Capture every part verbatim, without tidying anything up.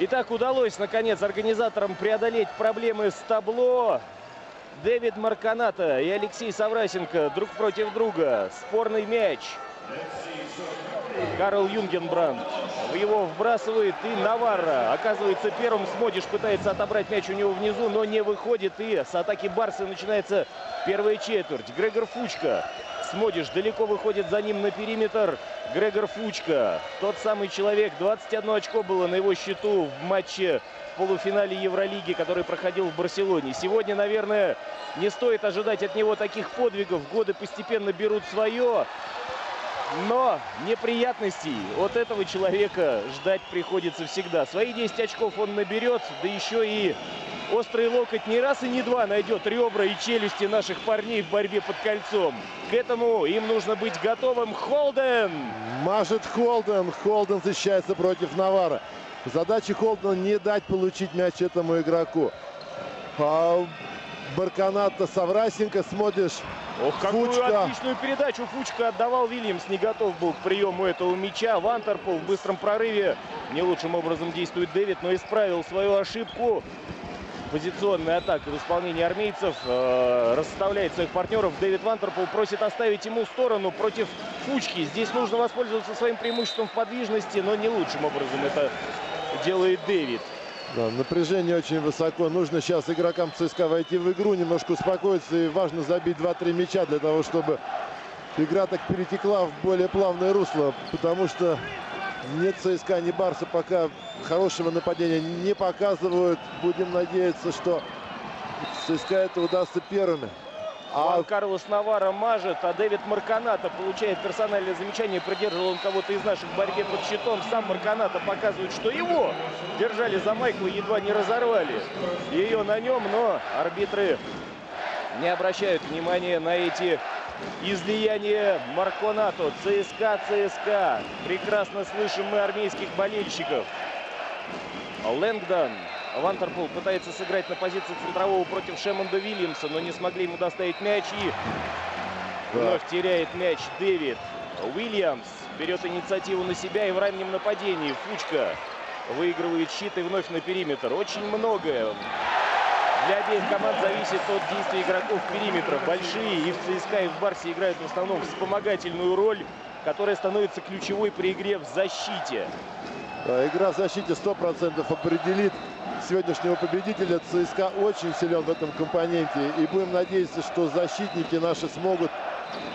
Итак, удалось, наконец, организаторам преодолеть проблемы с табло. Дэвид Марконато и Алексей Саврасенко друг против друга. Спорный мяч. Карл Юнгебранд его вбрасывает, и Навара оказывается первым. Смодиш пытается отобрать мяч у него внизу, но не выходит. И с атаки Барса начинается первая четверть. Грегор Фучка. Смодиш далеко выходит за ним на периметр. Грегор Фучка. Тот самый человек. двадцать одно очко было на его счету в матче в полуфинале Евролиги, который проходил в Барселоне. Сегодня, наверное, не стоит ожидать от него таких подвигов. Годы постепенно берут свое. Но неприятностей от этого человека ждать приходится всегда. Свои десять очков он наберет, да еще и острый локоть не раз и не два найдет ребра и челюсти наших парней в борьбе под кольцом. К этому им нужно быть готовым. Холден! Машет Холден. Холден защищается против Навара. Задача Холдена — не дать получить мяч этому игроку. А... Марконато, Саврасенко, Смодиш. Ох, какую Фучка. Отличную передачу Фучка отдавал. Уильямс не готов был к приему этого мяча. Вантерпул в быстром прорыве. Не лучшим образом действует Дэвид, но исправил свою ошибку. Позиционная атака в исполнении армейцев. Э, расставляет своих партнеров. Дэвид Вантерпул просит оставить ему сторону против Фучки. Здесь нужно воспользоваться своим преимуществом в подвижности, но не лучшим образом это делает Дэвид. Да, напряжение очень высоко. Нужно сейчас игрокам ЦСКА войти в игру, немножко успокоиться, и важно забить два-три мяча для того, чтобы игра так перетекла в более плавное русло. Потому что ни ЦСКА, ни Барса пока хорошего нападения не показывают. Будем надеяться, что ЦСКА это удастся первыми. А... Хуан Карлос Навара мажет, а Дэвид Марконато получает персональное замечание. Придерживал он кого-то из наших в борьбе под щитом. Сам Марконато показывает, что его держали за майку и едва не разорвали ее на нем. Но арбитры не обращают внимания на эти излияния Марконато. ЦСКА, ЦСКА. Прекрасно слышим мы армейских болельщиков. Лэнгдон. Вантерпул пытается сыграть на позицию центрового против Шаммонда Уильямса, но не смогли ему доставить мяч. И вновь теряет мяч Дэвид. Уильямс берет инициативу на себя, и в раннем нападении Фучка выигрывает щит и вновь на периметр. Очень многое для обеих команд зависит от действий игроков периметра. Большие и в ЦСКА, и в Барсе играют в основном вспомогательную роль, которая становится ключевой при игре в защите. Игра в защите сто процентов определит сегодняшнего победителя. ЦСКА очень силен в этом компоненте. И будем надеяться, что защитники наши смогут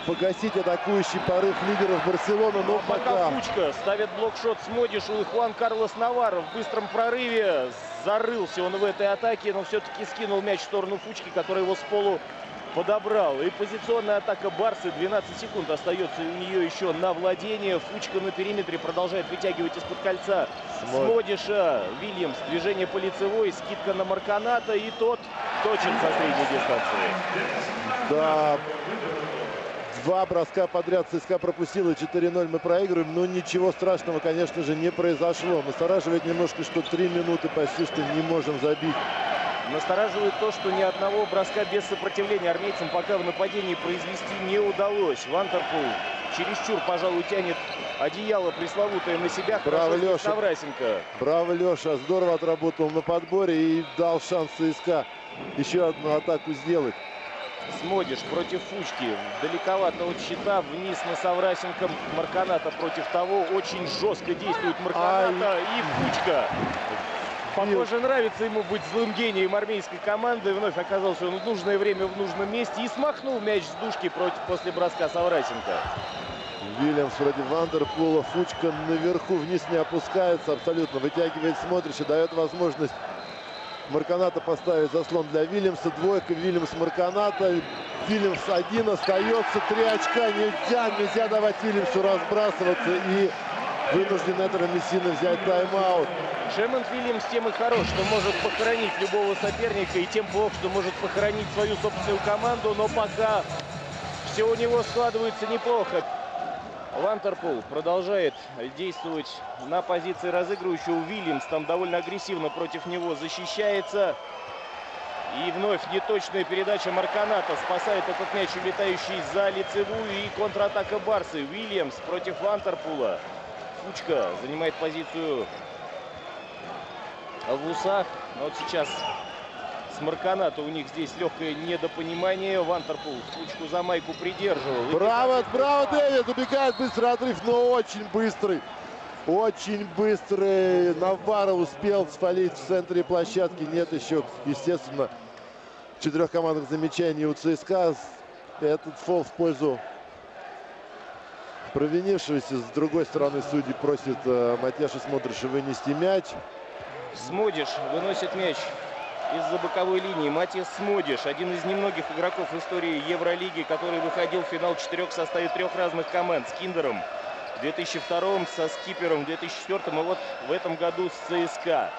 погасить атакующий порыв лидеров Барселоны. Но, но пока... пока Фучка ставит блокшот Смодишу, и Хуан Карлос Навара в быстром прорыве. Зарылся он в этой атаке, но все-таки скинул мяч в сторону Фучки, который его с полу подобрал. И позиционная атака Барсы. двенадцать секунд остается у нее еще на владение. Фучка на периметре продолжает вытягивать из-под кольца Смодиша. Уильямс. Движение по лицевой. Скидка на Марконато. И тот точит со средней дистанции. Да. Два броска подряд ЦСКА пропустила. четыре-ноль мы проигрываем. Но ничего страшного, конечно же, не произошло. Настораживает немножко, что три минуты почти что не можем забить. Настораживает то, что ни одного броска без сопротивления армейцам пока в нападении произвести не удалось. Вантерпул чересчур, пожалуй, тянет одеяло пресловутое на себя. Браво, Леша. Саврасенко. Браво, Леша. Здорово отработал на подборе и дал шанс ЦСКА еще одну атаку сделать. Смодиш против Фучки. Далековато от щита. Вниз на Саврасенко. Марконато против того. Очень жестко действует Марконато. Ай. И Фучка. Похоже, нравится ему быть злым гением армейской команды. Вновь оказался он в нужное время в нужном месте и смахнул мяч с дужки против, после броска Саврасенко. Уильямс против Вантерпула. Фучка наверху, вниз не опускается абсолютно. Вытягивает Смотрича, дает возможность Марконато поставить заслон для Уильямса. Двойка Уильямс Марконато. Уильямс один, остается три очка. Нельзя, нельзя давать Уильямсу разбрасываться. И вынужден Этторе Мессина взять тайм-аут. Шаммонд Уильямс тем и хорош, что может похоронить любого соперника, и тем плохо, что может похоронить свою собственную команду. Но пока все у него складывается неплохо. Вантерпул продолжает действовать на позиции разыгрывающего. Уильямс там довольно агрессивно против него защищается. И вновь неточная передача Марконато спасает этот мяч, улетающий за лицевую. И контратака Барсы. Уильямс против Вантерпула. Фучка занимает позицию в усах. Но вот сейчас с Марконато у них здесь легкое недопонимание. Вантерпул Фучку за майку придерживал. Браво, браво, Дэвид! Убегает быстрый отрыв, но очень быстрый. Очень быстрый. Навара успел свалить в центре площадки. Нет еще, естественно, четырех командных замечаний у ЦСКА. Этот фол в пользу провинившегося. С другой стороны, судьи просят э, Матьяша Смодиша вынести мяч. Смодиш выносит мяч из-за боковой линии. Матьяш Смодиш — один из немногих игроков в истории Евролиги, который выходил в финал четырех в составе трех разных команд. С Киндером в две тысячи втором, со Скипером в две тысячи четвёртом и вот в этом году с ЦСКА.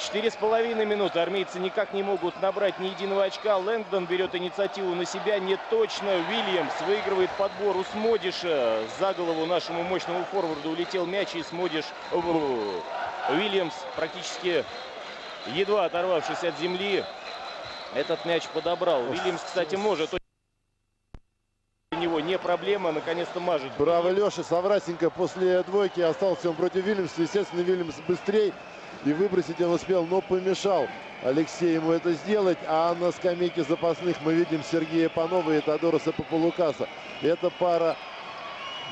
Четыре с половиной минуты. Армейцы никак не могут набрать ни единого очка. Лэнгдон берет инициативу на себя. Не точно. Уильямс выигрывает подбор у Смодиша. За голову нашему мощному форварду улетел мяч. И Смодиш... Уильямс, практически едва оторвавшись от земли, этот мяч подобрал. Уильямс, кстати, может... У него не проблема, наконец-то мажет. Браво, Леша. Саврасенко после двойки остался он против Уильямса. Естественно, Уильямс быстрее. И выбросить он успел, но помешал Алексей ему это сделать. А на скамейке запасных мы видим Сергея Панова и Теодороса Папалукаса. Эта пара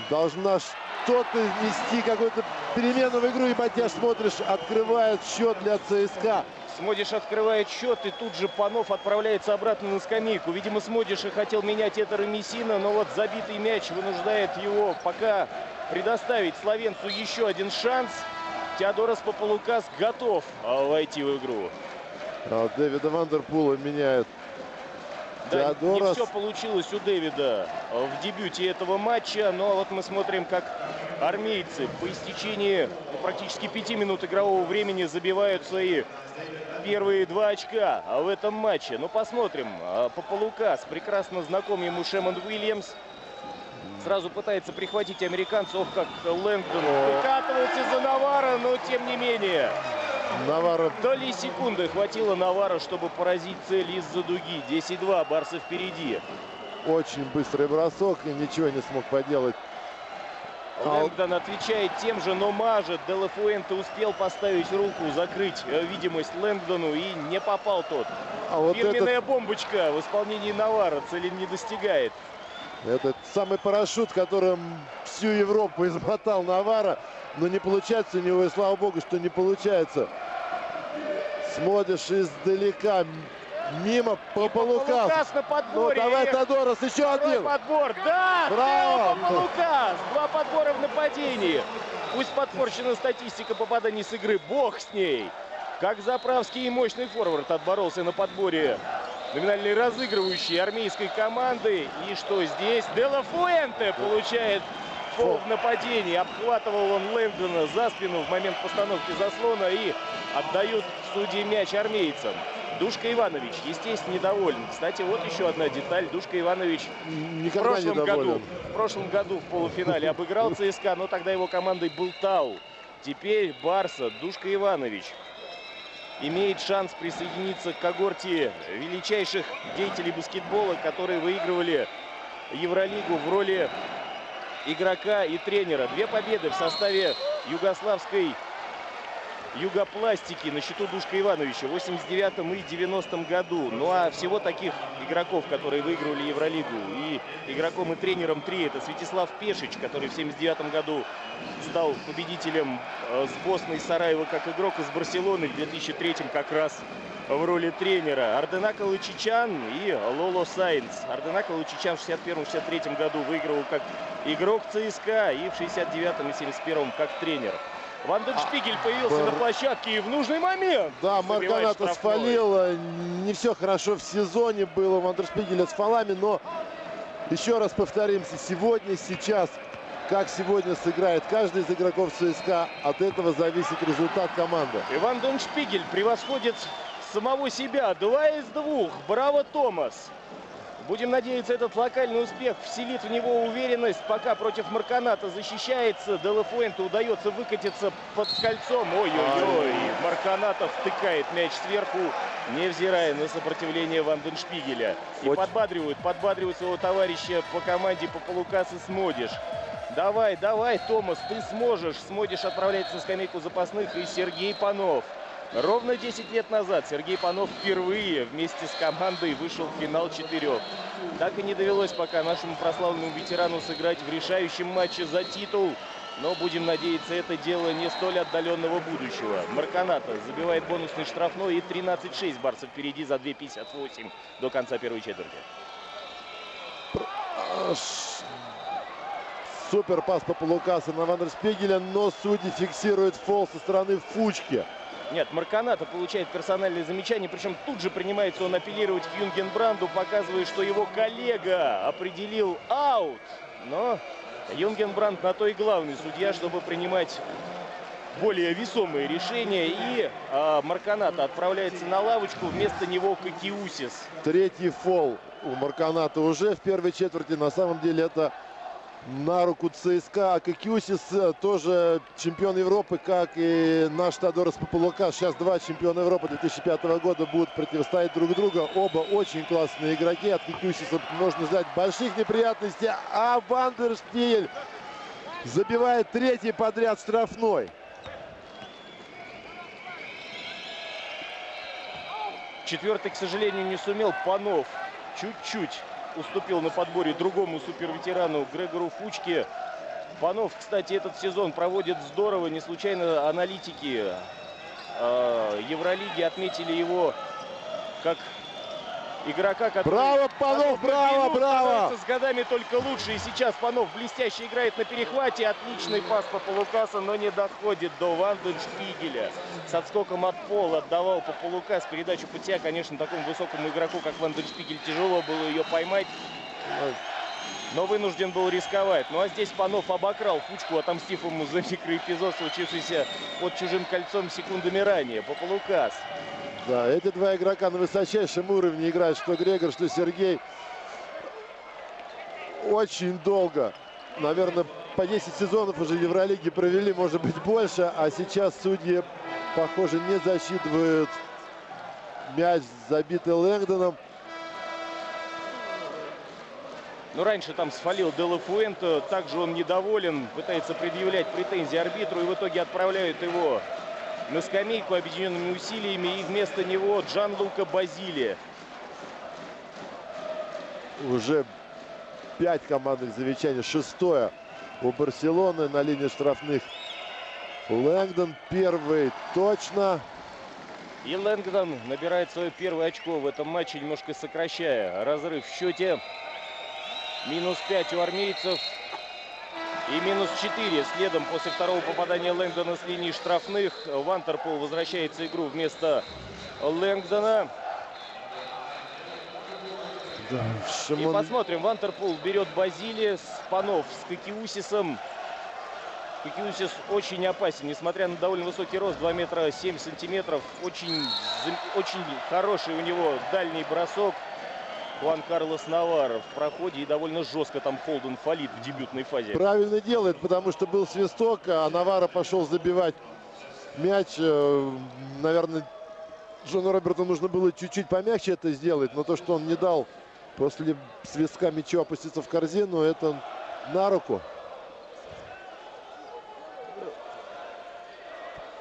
должна что-то внести, какую-то перемену в игру. И Матьяш Смодиш открывает счет для ЦСКА. Смодиш открывает счет, и тут же Панов отправляется обратно на скамейку. Видимо, Смодиш и хотел менять Этторе Мессина, но вот забитый мяч вынуждает его пока предоставить словенцу еще один шанс. Теодорос Папалукас готов войти в игру. А Дэвида Вантерпула меняет. Да, Теодорос... не все получилось у Дэвида в дебюте этого матча. Но вот мы смотрим, как армейцы по истечении практически пяти минут игрового времени забивают свои первые два очка в этом матче. Но посмотрим. Папалукас, прекрасно знаком ему Шаммонд Уильямс, сразу пытается прихватить американцев, как Лэнгдону. Выкатывается за Навара, но тем не менее. Навара. Доли секунды хватило Навара, чтобы поразить цель из-за дуги. десять-два, Барса впереди. Очень быстрый бросок, и ничего не смог поделать. Лэнгдон отвечает тем же, но мажет. Де Ла Фуэнте успел поставить руку, закрыть видимость Лэнгдону, и не попал тот. А вот фирменная этот... бомбочка в исполнении Навара цели не достигает. Этот самый парашют, которым всю Европу измотал Навара. Но не получается у него, и слава богу, что не получается. Смодиш издалека, мимо Папалукас. Ну, давай, Теодорос, еще один. Подбор, да! Браво! Папалукас! Два подбора в нападении. Пусть подпорчена статистика попаданий с игры, бог с ней. Как заправский и мощный форвард отборолся на подборе номинальный разыгрывающий армейской команды. И что здесь? Де Ла Фуэнте получает фол в нападении. Обхватывал он Лэнгдона за спину в момент постановки заслона, и отдают судьи мяч армейцам. Душка Иванович, естественно, недоволен. Кстати, вот еще одна деталь. Душка Иванович в прошлом, году, в прошлом году в полуфинале обыграл ЦСКА, но тогда его командой был Тау. Теперь Барса. Душка Иванович имеет шанс присоединиться к когорте величайших деятелей баскетбола, которые выигрывали Евролигу в роли игрока и тренера. Две победы в составе югославской югопластики на счету Душка Ивановича в восемьдесят девятом и девяностом году. Ну а всего таких игроков, которые выигрывали Евролигу, и игроком и тренером три, это Светислав Пешич, который в семьдесят девятом году стал победителем с Босной Сараева как игрок, из Барселоны в две тысячи третьем как раз в роли тренера. Ардена Калучичан и Лоло Сайнс. Ардена Калучичан в шестьдесят первом — шестьдесят третьем году выигрывал как игрок ЦСКА и в шестьдесят девятом и семьдесят первом как тренер. Ван ден Шпигель появился а, на площадке и в нужный момент. Да, Марконато спалил. Не все хорошо в сезоне было Ван ден Шпигеля с фолами, но еще раз повторимся, сегодня, сейчас, как сегодня сыграет каждый из игроков ЦСКА, от этого зависит результат команды. И Ван ден Шпигель превосходит самого себя. Два из двух. Браво, Томас. Будем надеяться, этот локальный успех вселит в него уверенность. Пока против Марконата защищается. Де Ла Фуэнте удается выкатиться под кольцом. Ой-ой-ой. Марконата втыкает мяч сверху, невзирая на сопротивление Ван ден Шпигеля. И подбадривают, подбадривают своего товарища по команде Папалукас и Смодиш. Давай, давай, Томас, ты сможешь. Смодиш отправляется на скамейку запасных. И Сергей Панов. Ровно десять лет назад Сергей Панов впервые вместе с командой вышел в финал четырех. Так и не довелось пока нашему прославленному ветерану сыграть в решающем матче за титул. Но будем надеяться, это дело не столь отдаленного будущего. Марконато забивает бонусный штрафной, и тринадцать шесть Барса впереди за две пятьдесят восемь до конца первой четверти. Супер пас Папалукаса на Ван ден Шпигеля, но судьи фиксируют фол со стороны Фучки. Нет, Марконато получает персональное замечание, причем тут же принимается он апеллировать к Юнгебранду, показывая, что его коллега определил аут. Но Юнгебранд на то и главный судья, чтобы принимать более весомые решения. И а, Марконато отправляется на лавочку, вместо него Какиусис. Третий фол у Марконато уже в первой четверти. На самом деле это на руку ЦСКА. А Какиусис тоже чемпион Европы, как и наш Теодорос Папалукас. Сейчас два чемпиона Европы две тысячи пятого года будут противостоять друг другу. Оба очень классные игроки. От Какиусиса можно ждать больших неприятностей. А Ван ден Шпигель забивает третий подряд штрафной. Четвертый, к сожалению, не сумел. Панов чуть-чуть уступил на подборе другому суперветерану Грегору Фучке. Панов, кстати, этот сезон проводит здорово. Не случайно аналитики э, Евролиги отметили его как игрока, который... Браво, Панов, браво, браво! С годами только лучше. И сейчас Панов блестяще играет на перехвате. Отличный пас Папалукаса, но не доходит до Ван ден Шпигеля. С отскоком от пола отдавал Папалукас передачу под себя. Конечно, такому высокому игроку, как Ван ден Шпигель, тяжело было ее поймать. Но вынужден был рисковать. Ну а здесь Панов обокрал Фучку, отомстив ему за микроэпизод, случившийся под чужим кольцом секундами ранее. Папалукас. Да, эти два игрока на высочайшем уровне играют, что Грегор, что Сергей. Очень долго, наверное, по десять сезонов уже Евролиги провели, может быть, больше. А сейчас судьи, похоже, не засчитывают мяч, забитый Лэнгдоном. Но раньше там свалил Де Ла Фуэнте, также он недоволен, пытается предъявлять претензии арбитру, и в итоге отправляют его на скамейку объединенными усилиями, и вместо него Джанлука Базиле. Уже пять командных замечаний. Шестое у Барселоны на линии штрафных. Лэнгдон первый точно. И Лэнгдон набирает свое первое очко в этом матче, немножко сокращая разрыв в счете. Минус пять у армейцев. И минус четыре. Следом после второго попадания Лэнгдона с линии штрафных Вантерпул возвращается в игру вместо Лэнгдона. Да, Шаммон... И посмотрим. Вантерпул берет Базиле, с Панов с Какиусисом. Какиусис очень опасен, несмотря на довольно высокий рост, два метра семь сантиметров. Очень, очень хороший у него дальний бросок. Хуан Карлос Навара в проходе, и довольно жестко там Холден фалит в дебютной фазе. Правильно делает, потому что был свисток, а Навара пошел забивать мяч. Наверное, Джону Роберту нужно было чуть-чуть помягче это сделать, но то, что он не дал после свистка мячу опуститься в корзину, это на руку.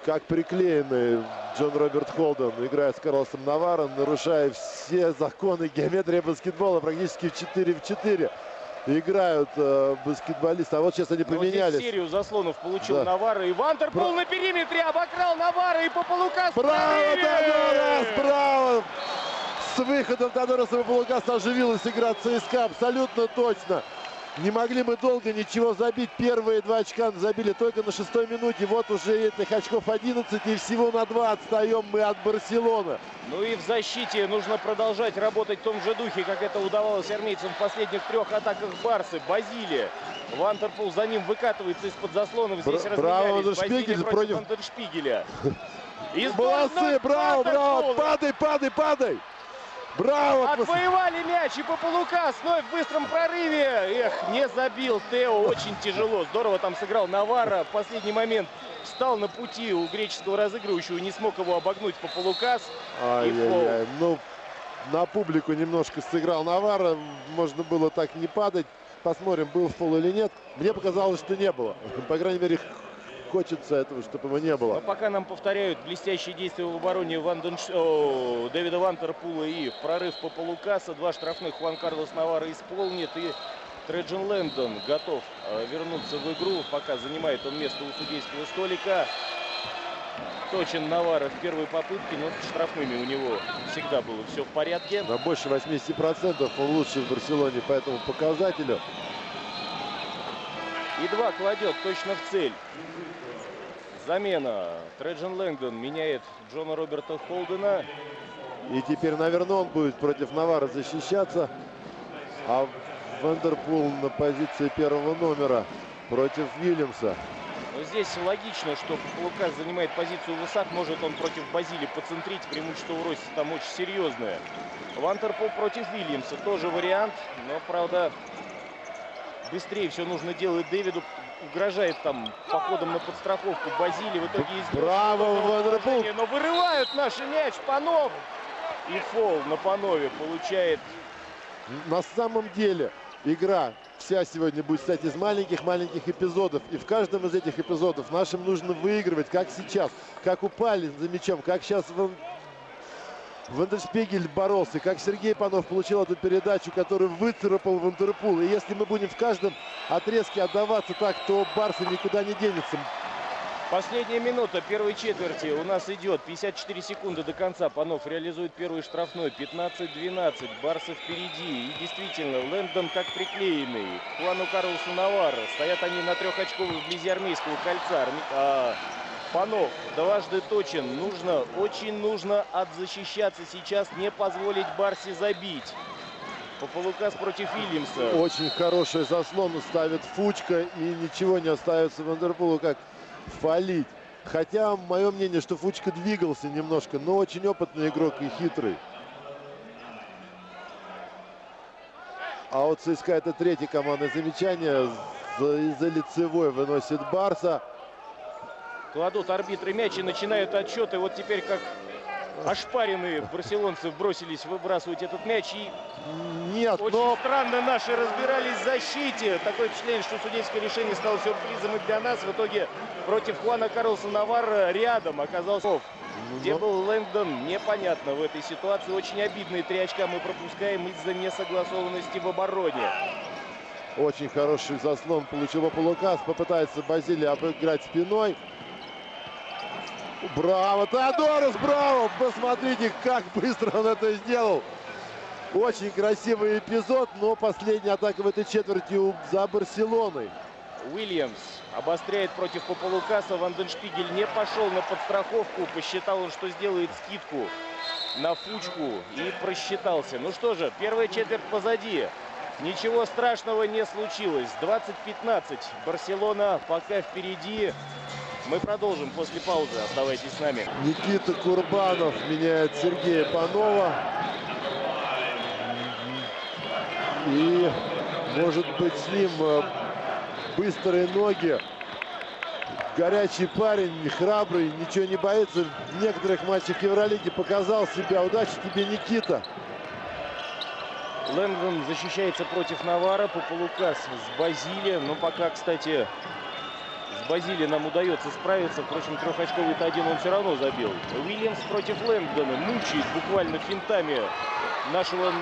Как приклеенный Джон Роберт Холден играет с Карлосом Наваром, нарушая все законы геометрии баскетбола. Практически в четыре в четыре играют э, баскетболисты. А вот сейчас они поменялись. Вот серию заслонов получил, да, Навара. И Вантерпул Бра... на периметре обокрал Навара, и Папалукас. Браво, Тодорос! Браво! С выходом Тодороса Папалукаса оживилась игра ЦСКА. Абсолютно точно. Не могли мы долго ничего забить. Первые два очка забили только на шестой минуте. Вот уже этих очков одиннадцать, и всего на два отстаем мы от Барселоны. Ну и в защите нужно продолжать работать в том же духе, как это удавалось армейцам в последних трех атаках Барсы. Базиле. Вантерпул за ним выкатывается из-под заслонов. Здесь Бра разменялись. Браво, Шпигель против Ван ден Шпигеля. Молодцы, браво, браво. Падай, падай, падай. Браво! Отвоевали мяч, и Папалукас вновь в быстром прорыве. Эх, не забил Тео. Очень тяжело. Здорово там сыграл Навара. В последний момент встал на пути у греческого разыгрывающего. Не смог его обогнуть Папалукас. Ай-яй-яй. Ну, на публику немножко сыграл Навара. Можно было так не падать. Посмотрим, был фол или нет. Мне показалось, что не было. По крайней мере, хочется этого, чтобы его не было. Но пока нам повторяют блестящие действия в обороне Ван ден Ш... О, Дэвида Вантерпула и прорыв Папалукаса. Два штрафных Хуан Карлос Навара исполнит. И Трэджан Лэнгдон готов вернуться в игру. Пока занимает он место у судейского столика. Точен Навара в первой попытке, но с штрафными у него всегда было все в порядке. На больше восьмидесяти процентов он лучший в Барселоне по этому показателю. И два кладет точно в цель. Замена. Трэджан Лэнгдон меняет Джона Роберта Холдена. И теперь, наверное, он будет против Навара защищаться. А Вандерпул на позиции первого номера против Уильямса. Здесь логично, что Папалукас занимает позицию в высах. Может он против Базиле поцентрить. Преимущество в росте там очень серьезное. Вантерпул против Уильямса тоже вариант. Но, правда, быстрее все нужно делать Дэвиду. Угрожает там походом на подстраховку Базиле. В итоге есть... Браво, Вандерпул! Но вырывают наш мяч. Панов! И фол на Панове получает... На самом деле... Игра вся сегодня будет состоять из маленьких-маленьких эпизодов. И в каждом из этих эпизодов нашим нужно выигрывать, как сейчас. Как упали за мячом, как сейчас Ван, Ван ден Шпигель боролся, как Сергей Панов получил эту передачу, которую выцарапал Вандерпул. И если мы будем в каждом отрезке отдаваться так, то Барса никуда не денется. Последняя минута первой четверти у нас идет. пятьдесят четыре секунды до конца. Панов реализует первый штрафной. пятнадцать двенадцать. Барса впереди. И действительно, Лэндон как приклеенный. К Хуану Карлосу Навара. Стоят они на трех очков вблизи армейского кольца. А Панов дважды точен. Нужно, очень нужно отзащищаться сейчас. Не позволить Барсе забить. Папалукас против Уильямса. Очень хороший заслон ставит Фучка. И ничего не остается Вандерпулу, как фалить. Хотя, мое мнение, что Фучка двигался немножко, но очень опытный игрок и хитрый. А вот ЦСКА — это третье командное замечание. За, за лицевой выносит Барса. Кладут арбитры мяч и начинают отчет. И вот теперь как ошпаренные барселонцы бросились выбрасывать этот мяч. И нет, очень но... странно наши разбирались в защите. Такое впечатление, что судейское решение стало сюрпризом и для нас. В итоге против Хуана Карлоса Навара рядом оказался. Но... Где был Лэнгдон, непонятно в этой ситуации. Очень обидные три очка мы пропускаем из-за несогласованности в обороне. Очень хороший заслон получил Папалукас. Попытается Базиле обыграть спиной. Браво, Теодорос, браво! Посмотрите, как быстро он это сделал. Очень красивый эпизод, но последняя атака в этой четверти за Барселоной. Уильямс обостряет против Папалукаса. Ван ден Шпигель не пошел на подстраховку. Посчитал он, что сделает скидку на Фучку и просчитался. Ну что же, первая четверть позади. Ничего страшного не случилось. двадцать пятнадцать. Барселона пока впереди. Мы продолжим после паузы. Оставайтесь с нами. Никита Курбанов меняет Сергея Панова. И, может быть, с ним быстрые ноги. Горячий парень, храбрый, ничего не боится. В некоторых матчах Евролиги показал себя. Удачи тебе, Никита. Лэнгдон защищается против Навара. Папалукас с Базиле. Но пока, кстати... Базиле нам удается справиться. Впрочем, трехочковый-то один он все равно забил. Уильямс против Лэнгдона. Мучает буквально финтами нашего,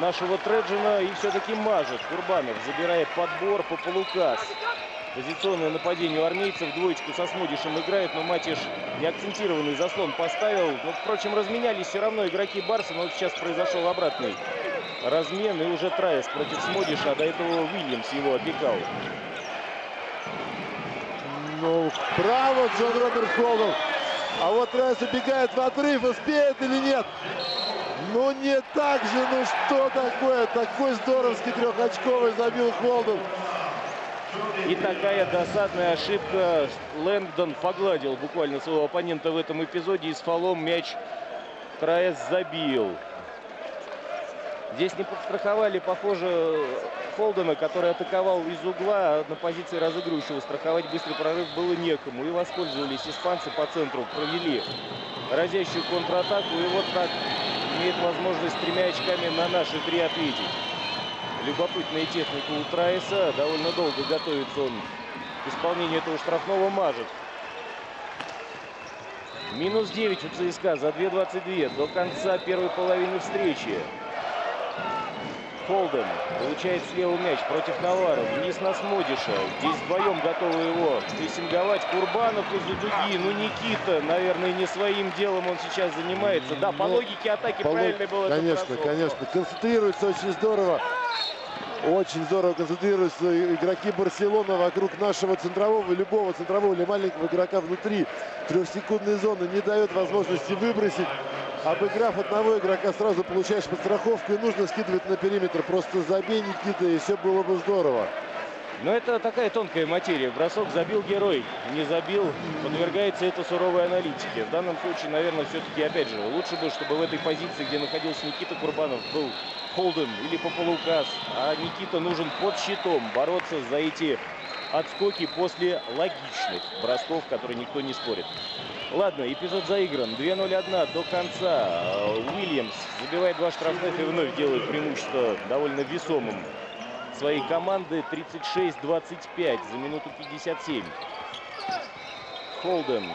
нашего Трэджана. И все-таки мажет. Курбанов забирает подбор. Папалукас. Позиционное нападение у армейцев. Двоечку со Смодишем играет. Но Матиш неакцентированный заслон поставил. Но, впрочем, разменялись все равно игроки Барса. Но сейчас произошел обратный размен. И уже Триас против Смодиша. А до этого Уильямс его опекал. Браво, Джон Роберт Холден. А вот Триас убегает в отрыв. Успеет или нет? Ну, не так же. Ну, что такое? Такой здоровский трехочковый забил Холден. И такая досадная ошибка. Лэнгдон погладил буквально своего оппонента в этом эпизоде. И с фолом мяч Триас забил. Здесь не подстраховали, похоже, Холдена, который атаковал из угла, а на позиции разыгрывающего страховать быстрый прорыв было некому. И воспользовались испанцы по центру, провели разящую контратаку. И вот так имеет возможность с тремя очками на наши три ответить. Любопытная техника у Траиса. Довольно долго готовится он к исполнению этого штрафного, мажет. Минус девять у ЦСКА за две двадцать две до конца первой половины встречи. Холден получает слева мяч против Навара. Вниз на Смодиша. Здесь вдвоем готовы его прессинговать. Курбанов из-за дуги. Ну, Никита, наверное, не своим делом он сейчас занимается. Да, по ну, логике атаки по правильно лог... было. Конечно, конечно. Концентрируется очень здорово. Очень здорово концентрируются игроки Барселоны вокруг нашего центрового, любого центрового или маленького игрока внутри трехсекундной зоны. Не дает возможности выбросить. Обыграв одного игрока, сразу получаешь подстраховку и нужно скидывать на периметр. Просто забей, Никита, и все было бы здорово. Но это такая тонкая материя. Бросок забил герой, не забил. Подвергается это суровой аналитике. В данном случае, наверное, все-таки, опять же, лучше бы, чтобы в этой позиции, где находился Никита Курбанов, был Холден или Папалукас. А Никита нужен под щитом бороться за эти отскоки после логичных бросков, которые никто не спорит. Ладно, эпизод заигран. два ноль один до конца. Уильямс забивает два штрафных и вновь делает преимущество довольно весомым своей команды. тридцать шесть двадцать пять за минуту пятьдесят семь. Холден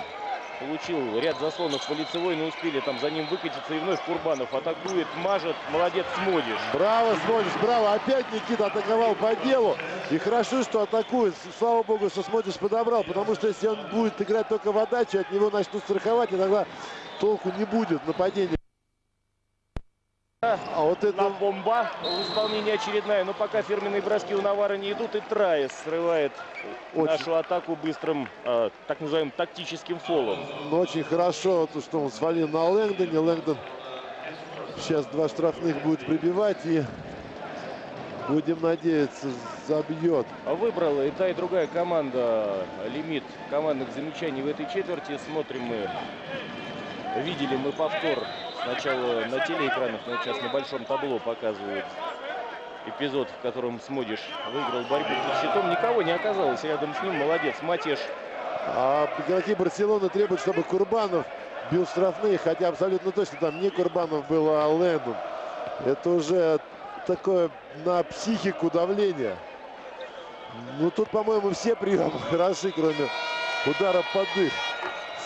получил ряд заслонов по лицевой, но успели там за ним выкатиться. И вновь Курбанов атакует, мажет. Молодец, Смодиш. Браво, Смодиш, браво. Опять Никита атаковал по делу. И хорошо, что атакует. Слава богу, что Смодиш подобрал. Потому что если он будет играть только в отдачу, от него начнут страховать. И тогда толку не будет нападения. А вот это бомба в исполнении очередная. Но пока фирменные броски у Навара не идут. И Траис срывает очень нашу атаку быстрым, э, так называемым, тактическим фолом. Но очень хорошо, что он свалил на Лэнгдоне. Лэнгдон сейчас два штрафных будет прибивать. И, будем надеяться, забьет. Выбрала и та, и другая команда лимит командных замечаний в этой четверти. Смотрим мы. Видели мы повтор. Сначала на телеэкранах, но сейчас на большом табло показывают эпизод, в котором Смодиш выиграл борьбу под щитом. Никого не оказалось рядом с ним. Молодец, Матьяш. А игроки Барселоны требуют, чтобы Курбанов бил штрафные, хотя абсолютно точно там не Курбанов был, а Лэндон. Это уже такое на психику давление. Ну тут, по-моему, все приемы хороши, кроме удара под дых.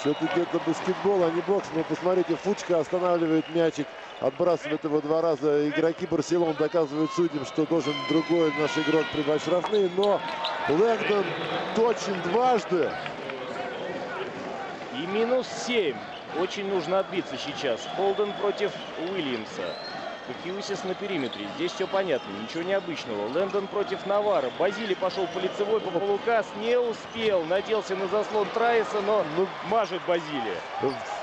Все-таки это баскетбол, а не бокс. Но посмотрите, Фучка останавливает мячик, отбрасывает его два раза. Игроки Барселоны доказывают судьям, что должен другой наш игрок прибавить штрафные. Но Лэнгдон точен дважды. И минус семь. Очень нужно отбиться сейчас. Холден против Уильямса. Какиусис на периметре. Здесь все понятно, ничего необычного. Лэндон против Навара. Базиле пошел по лицевой, Папалукас не успел. Надеялся на заслон Траиса, но ну, мажет Базиле.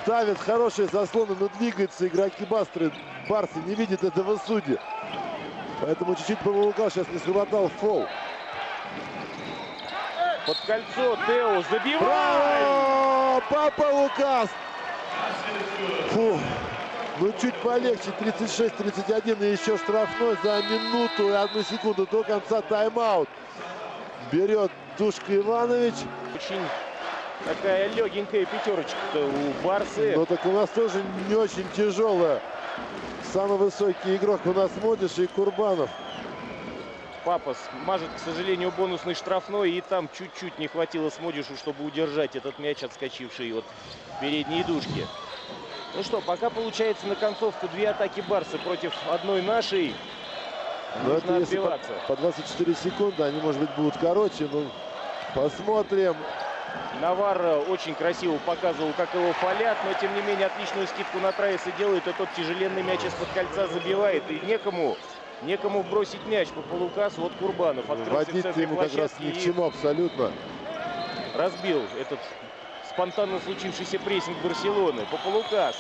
Ставит хорошие заслоны, но двигаются игроки Бастры. Барсы не видят этого судьи. Поэтому чуть-чуть Папалукас сейчас не сработал фол. Под кольцо Тео забивает. Браво! Папалукас! Фу. Ну, чуть полегче, тридцать шесть тридцать один, и еще штрафной за минуту и одну секунду до конца тайм-аут. Берет Душка Иванович. Очень такая легенькая пятерочка у Барсы. Но так у нас тоже не очень тяжелая. Самый высокий игрок у нас Модиш и Курбанов. Папас мажет, к сожалению, бонусный штрафной. И там чуть-чуть не хватило Смодишу, чтобы удержать этот мяч, отскочивший от передней дужки. Ну что, пока получается на концовку две атаки Барса против одной нашей. Но нужно отбиваться. По, по двадцать четыре секунды они, может быть, будут короче, но посмотрим. Навара очень красиво показывал, как его фолят, но, тем не менее, отличную скидку на Траиса делает, а тот тяжеленный мяч из-под кольца забивает. И некому, некому бросить мяч по Папалукасу. Вот Курбанов открылся в центре площадки ни к чему абсолютно. Разбил этот спонтанно случившийся прессинг Барселоны. Папалукас.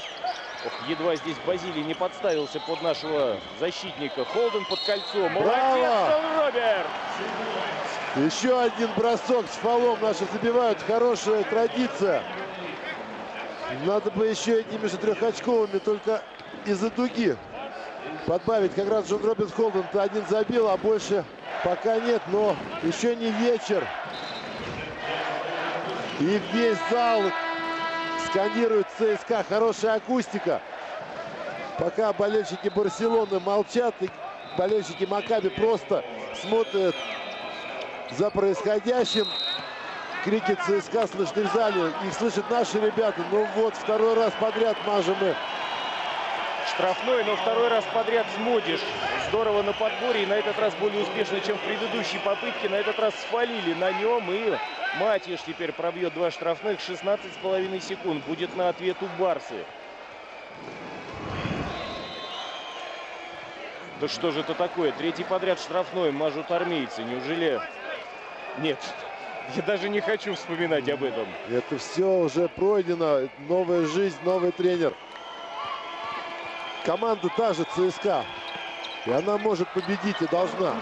Ох, едва здесь Базиле не подставился под нашего защитника. Холден под кольцо. Молодец, Джон Роберт! Еще один бросок с фолом наши забивают. Хорошая традиция. Надо бы еще этими же трехочковыми, только из-за дуги подбавить. Как раз Джон Роберт Холден-то один забил, а больше пока нет. Но еще не вечер. И весь зал сканирует ЦСКА. Хорошая акустика. Пока болельщики Барселоны молчат, и болельщики Макаби просто смотрят за происходящим. Крики ЦСКА слышны в зале. Их слышат наши ребята. Ну вот, второй раз подряд мажем мы. Штрафной, но второй раз подряд Смодиш. Здорово на подборе. И на этот раз более успешно, чем в предыдущей попытке. На этот раз свалили на нем. И Матьяш теперь пробьет два штрафных. шестнадцать с половиной секунд. Будет на ответ у Барсы. Да что же это такое? Третий подряд штрафной мажут армейцы. Неужели... Нет. Я даже не хочу вспоминать об этом. Это все уже пройдено. Новая жизнь, новый тренер. Команда та же, ЦСКА. И она может победить и должна.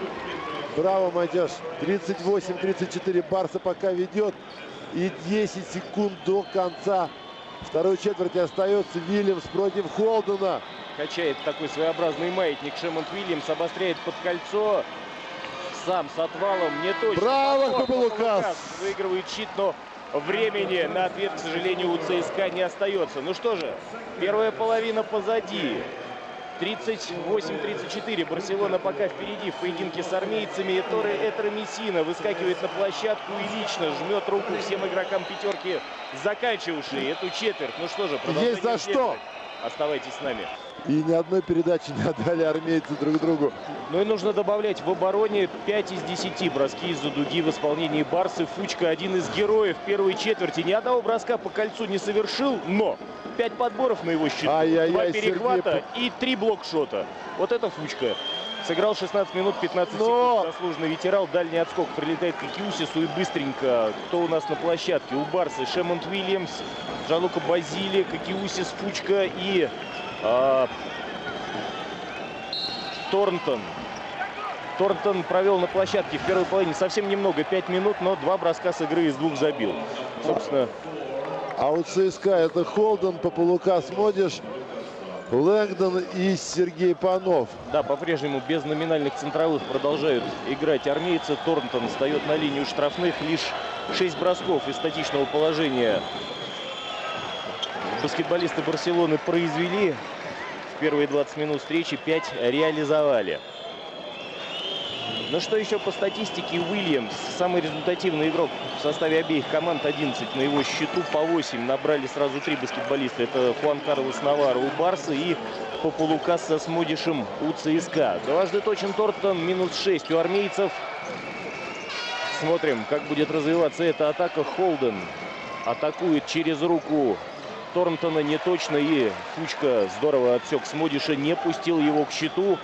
Браво, Матьяш. тридцать восемь тридцать четыре. Барса пока ведет. И десять секунд до конца второй четверти остается. Уильямс против Холдена. Качает такой своеобразный маятник. Шаммонд Уильямс обостряет под кольцо. Сам с отвалом не точно. Браво, Папалукас! Выигрывает щит, но времени на ответ, к сожалению, у ЦСКА не остается. Ну что же, первая половина позади. тридцать восемь тридцать четыре. Барселона пока впереди в поединке с армейцами. Этторе Мессина выскакивает на площадку и лично жмет руку всем игрокам пятерки, заканчивавшие эту четверть. Ну что же, продолжение есть за четверть. Что? Оставайтесь с нами. И ни одной передачи не отдали армейцы друг другу. Ну и нужно добавлять в обороне пять из десяти. Броски из-за дуги в исполнении Барсы. Фучка один из героев первой четверти. Ни одного броска по кольцу не совершил, но пять подборов на его счету, два перехвата Сергей... и три блокшота. Вот это Фучка. Сыграл шестнадцать минут пятнадцать но... секунд. Заслуженно ветерал. Дальний отскок прилетает к Какиусису. И быстренько. Кто у нас на площадке? У Барсы Шаммонд Уильямс, Джанлука Базиле, Какиусис, Фучка и... А... Торнтон. Торнтон провел на площадке в первой половине совсем немного, пять минут, но два броска с игры из двух забил. Собственно. А у ЦСКА это Холден, Папалукас, Смодиш, Лэнгдон и Сергей Панов. Да, по-прежнему без номинальных центровых продолжают играть армейцы. Торнтон встает на линию штрафных, лишь шесть бросков из статичного положения. Баскетболисты Барселоны произвели в первые двадцать минут встречи, пять реализовали. Ну что еще по статистике? Уильямс, самый результативный игрок в составе обеих команд, одиннадцать на его счету, по восемь набрали сразу три баскетболиста. Это Хуан Карлос Навара у Барса и Папалукас со Смодишем у ЦСКА. Дважды точен Торнтон, минус шесть у армейцев. Смотрим, как будет развиваться эта атака. Холден атакует через руку Торнтона не точно, и Фучка здорово отсек Смодиша, не пустил его к счету.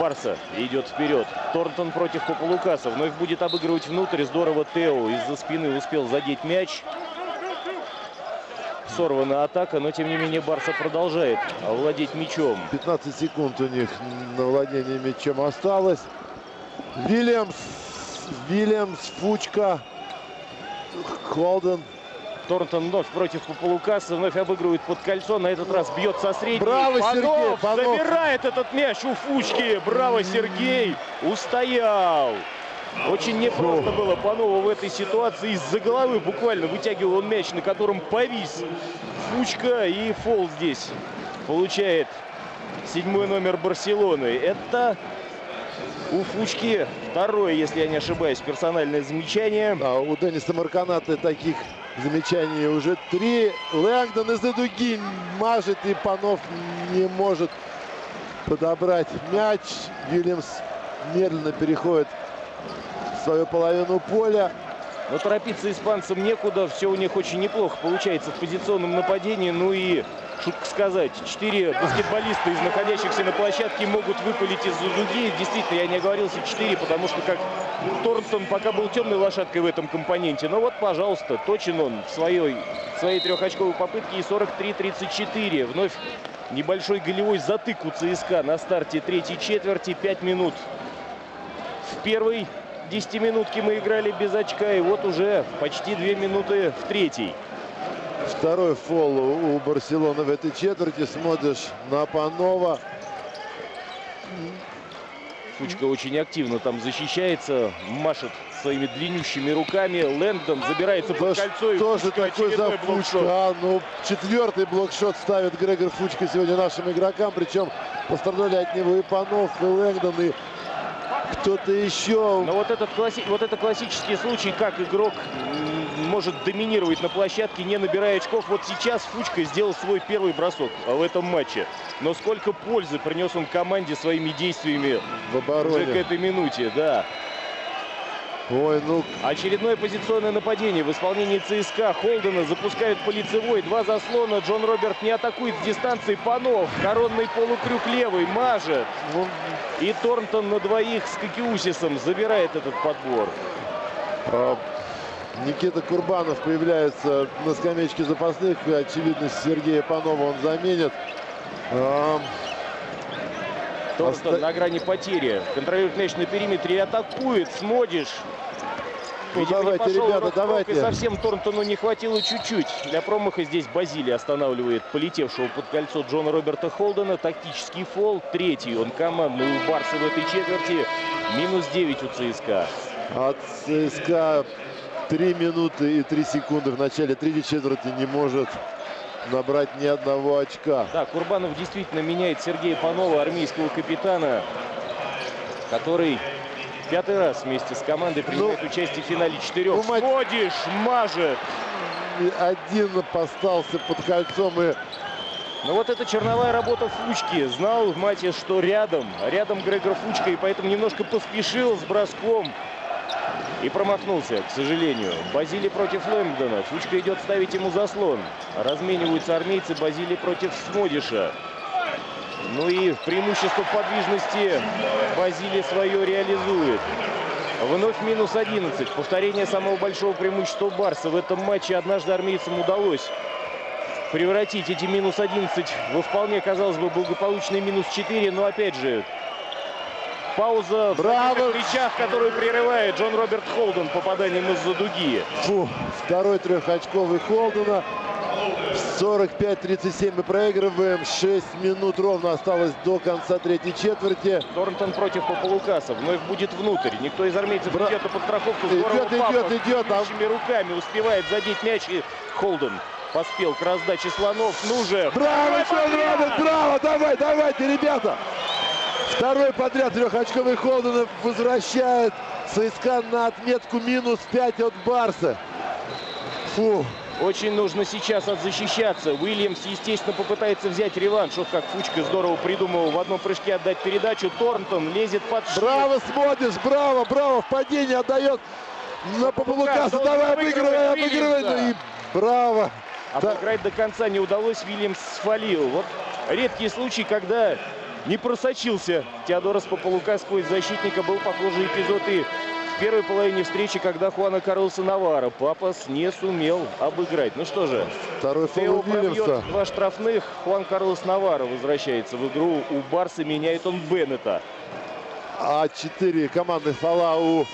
Барса идет вперед. Торнтон против Папалукаса. Вновь будет обыгрывать внутрь. Здорово Тео из-за спины успел задеть мяч. Сорвана атака, но тем не менее Барса продолжает овладеть мячом. пятнадцать секунд у них на владение мячом осталось. Уильямс, Уильямс, Фучка, Холден. Торнтон вновь против Папалукаса, вновь обыгрывает под кольцо, на этот раз бьет со средней. Браво, Сергей! Забирает этот мяч у Фучки. Браво, Сергей! Устоял! Очень непросто было Панову в этой ситуации. Из-за головы буквально вытягивал он мяч, на котором повис Фучка. И фол здесь получает седьмой номер Барселоны. Это... У Фучки второе, если я не ошибаюсь, персональное замечание. А у Дениса Марконата таких замечаний уже три. Лэнгдон из-за дуги мажет, и Панов не может подобрать мяч. Уильямс медленно переходит в свою половину поля. Но торопиться испанцам некуда. Все у них очень неплохо получается в позиционном нападении. Ну и... Шутка сказать, четыре баскетболиста из находящихся на площадке могут выпалить из-за дуги. Действительно, я не оговорился, четыре, потому что как Торнтон пока был темной лошадкой в этом компоненте. Но вот, пожалуйста, точен он в своей, в своей трехочковой попытке. И сорок три тридцать четыре. Вновь небольшой голевой затык у ЦСКА на старте третьей четверти. пять минут. В первой десятиминутке мы играли без очка. И вот уже почти две минуты в третьей. Второй фол у Барселоны в этой четверти. Смотришь на Панова. Фучка очень активно там защищается, машет своими длиннющими руками. Лэнгдон забирается под кольцо. Тоже такой за Фучка. Ну, четвертый блокшот ставит Грегор Фучка сегодня нашим игрокам. Причем пострадали от него и Панов, и Лэнгдон, и кто-то еще. Но вот этот, класси... вот это классический случай, как игрок может доминировать на площадке, не набирая очков. Вот сейчас Фучка сделал свой первый бросок в этом матче. Но сколько пользы принес он команде своими действиями в обороне уже к этой минуте, да. Ой, ну... Очередное позиционное нападение в исполнении ЦСКА. Холдена запускают по лицевой. Два заслона. Джон Роберт не атакует с дистанции. Панов. Коронный полукрюк левый. Мажет. Ну... И Торнтон на двоих с Какиусисом забирает этот подбор. А... Никита Курбанов появляется на скамеечке запасных. Очевидно, Сергея Панова он заменит. А... Торнтон Оста... на грани потери. Контролирует мяч на периметре и атакует. Смодиш. Ну, давайте, ребята, давайте. И совсем Торнтону не хватило чуть-чуть. Для промаха здесь Базиле останавливает полетевшего под кольцо Джона Роберта Холдена. Тактический фол. Третий он командный у Барса в этой четверти. Минус девять у ЦСКА. От ЦСКА три минуты и три секунды в начале третьей четверти не может набрать ни одного очка. Да, Курбанов действительно меняет Сергея Панова, армейского капитана, который пятый раз вместе с командой принимает ну, участие в финале четырех. Ну, Смодиш мажет. Один остался под кольцом. И... Но вот эта черновая работа Фучки. Знал Матьяш, что рядом. Рядом Грегор Фучка, и поэтому немножко поспешил с броском. И промахнулся, к сожалению. Базиле против Лэнгдона. Фучка идет ставить ему заслон. Размениваются армейцы. Базиле против Смодиша. Ну и преимущество подвижности Базиле свое реализует. Вновь минус одиннадцать. Повторение самого большого преимущества Барса. В этом матче однажды армейцам удалось превратить эти минус одиннадцать во вполне, казалось бы, благополучный минус четыре. Но опять же... Пауза Браво. в плечах, которую прерывает Джон Роберт Холден попаданием из-за дуги. Фу, второй трехочковый Холдена. сорок пять тридцать семь мы проигрываем. шесть минут ровно осталось до конца третьей четверти. Торнтон против Папалукаса. Вновь будет внутрь. Никто из армейцев Бра... идет на подстраховку. Здорово идет, Папа идет, идет. А... руками успевает задеть мяч, и Холден поспел к раздаче слонов. Ну же! Браво, Джон Роберт! Браво! Давай, давайте, ребята! Второй подряд трехочковый Холден возвращает ЦСКА на отметку минус пять от Барса. Фу. Очень нужно сейчас отзащищаться. Уильямс, естественно, попытается взять реванш. Вот как Фучка здорово придумал в одном прыжке отдать передачу. Торнтон лезет под шею. Браво, смотришь, браво, браво. В падении отдает на Папалукаса. Давай, обыгрывай, обыгрывай. Ну и браво. Обыграть до конца не удалось. Уильямс свалил. Вот редкий случай, когда... не просочился Теодорос Папалукас сквозь защитника. Был похожий эпизод и в первой половине встречи, когда Хуана Карлоса Навара Папас не сумел обыграть. Ну что же, второй фол Уильямса. Два штрафных. Хуан Карлос Навара возвращается в игру. У Барса меняет он Беннета. А четыре командных фола у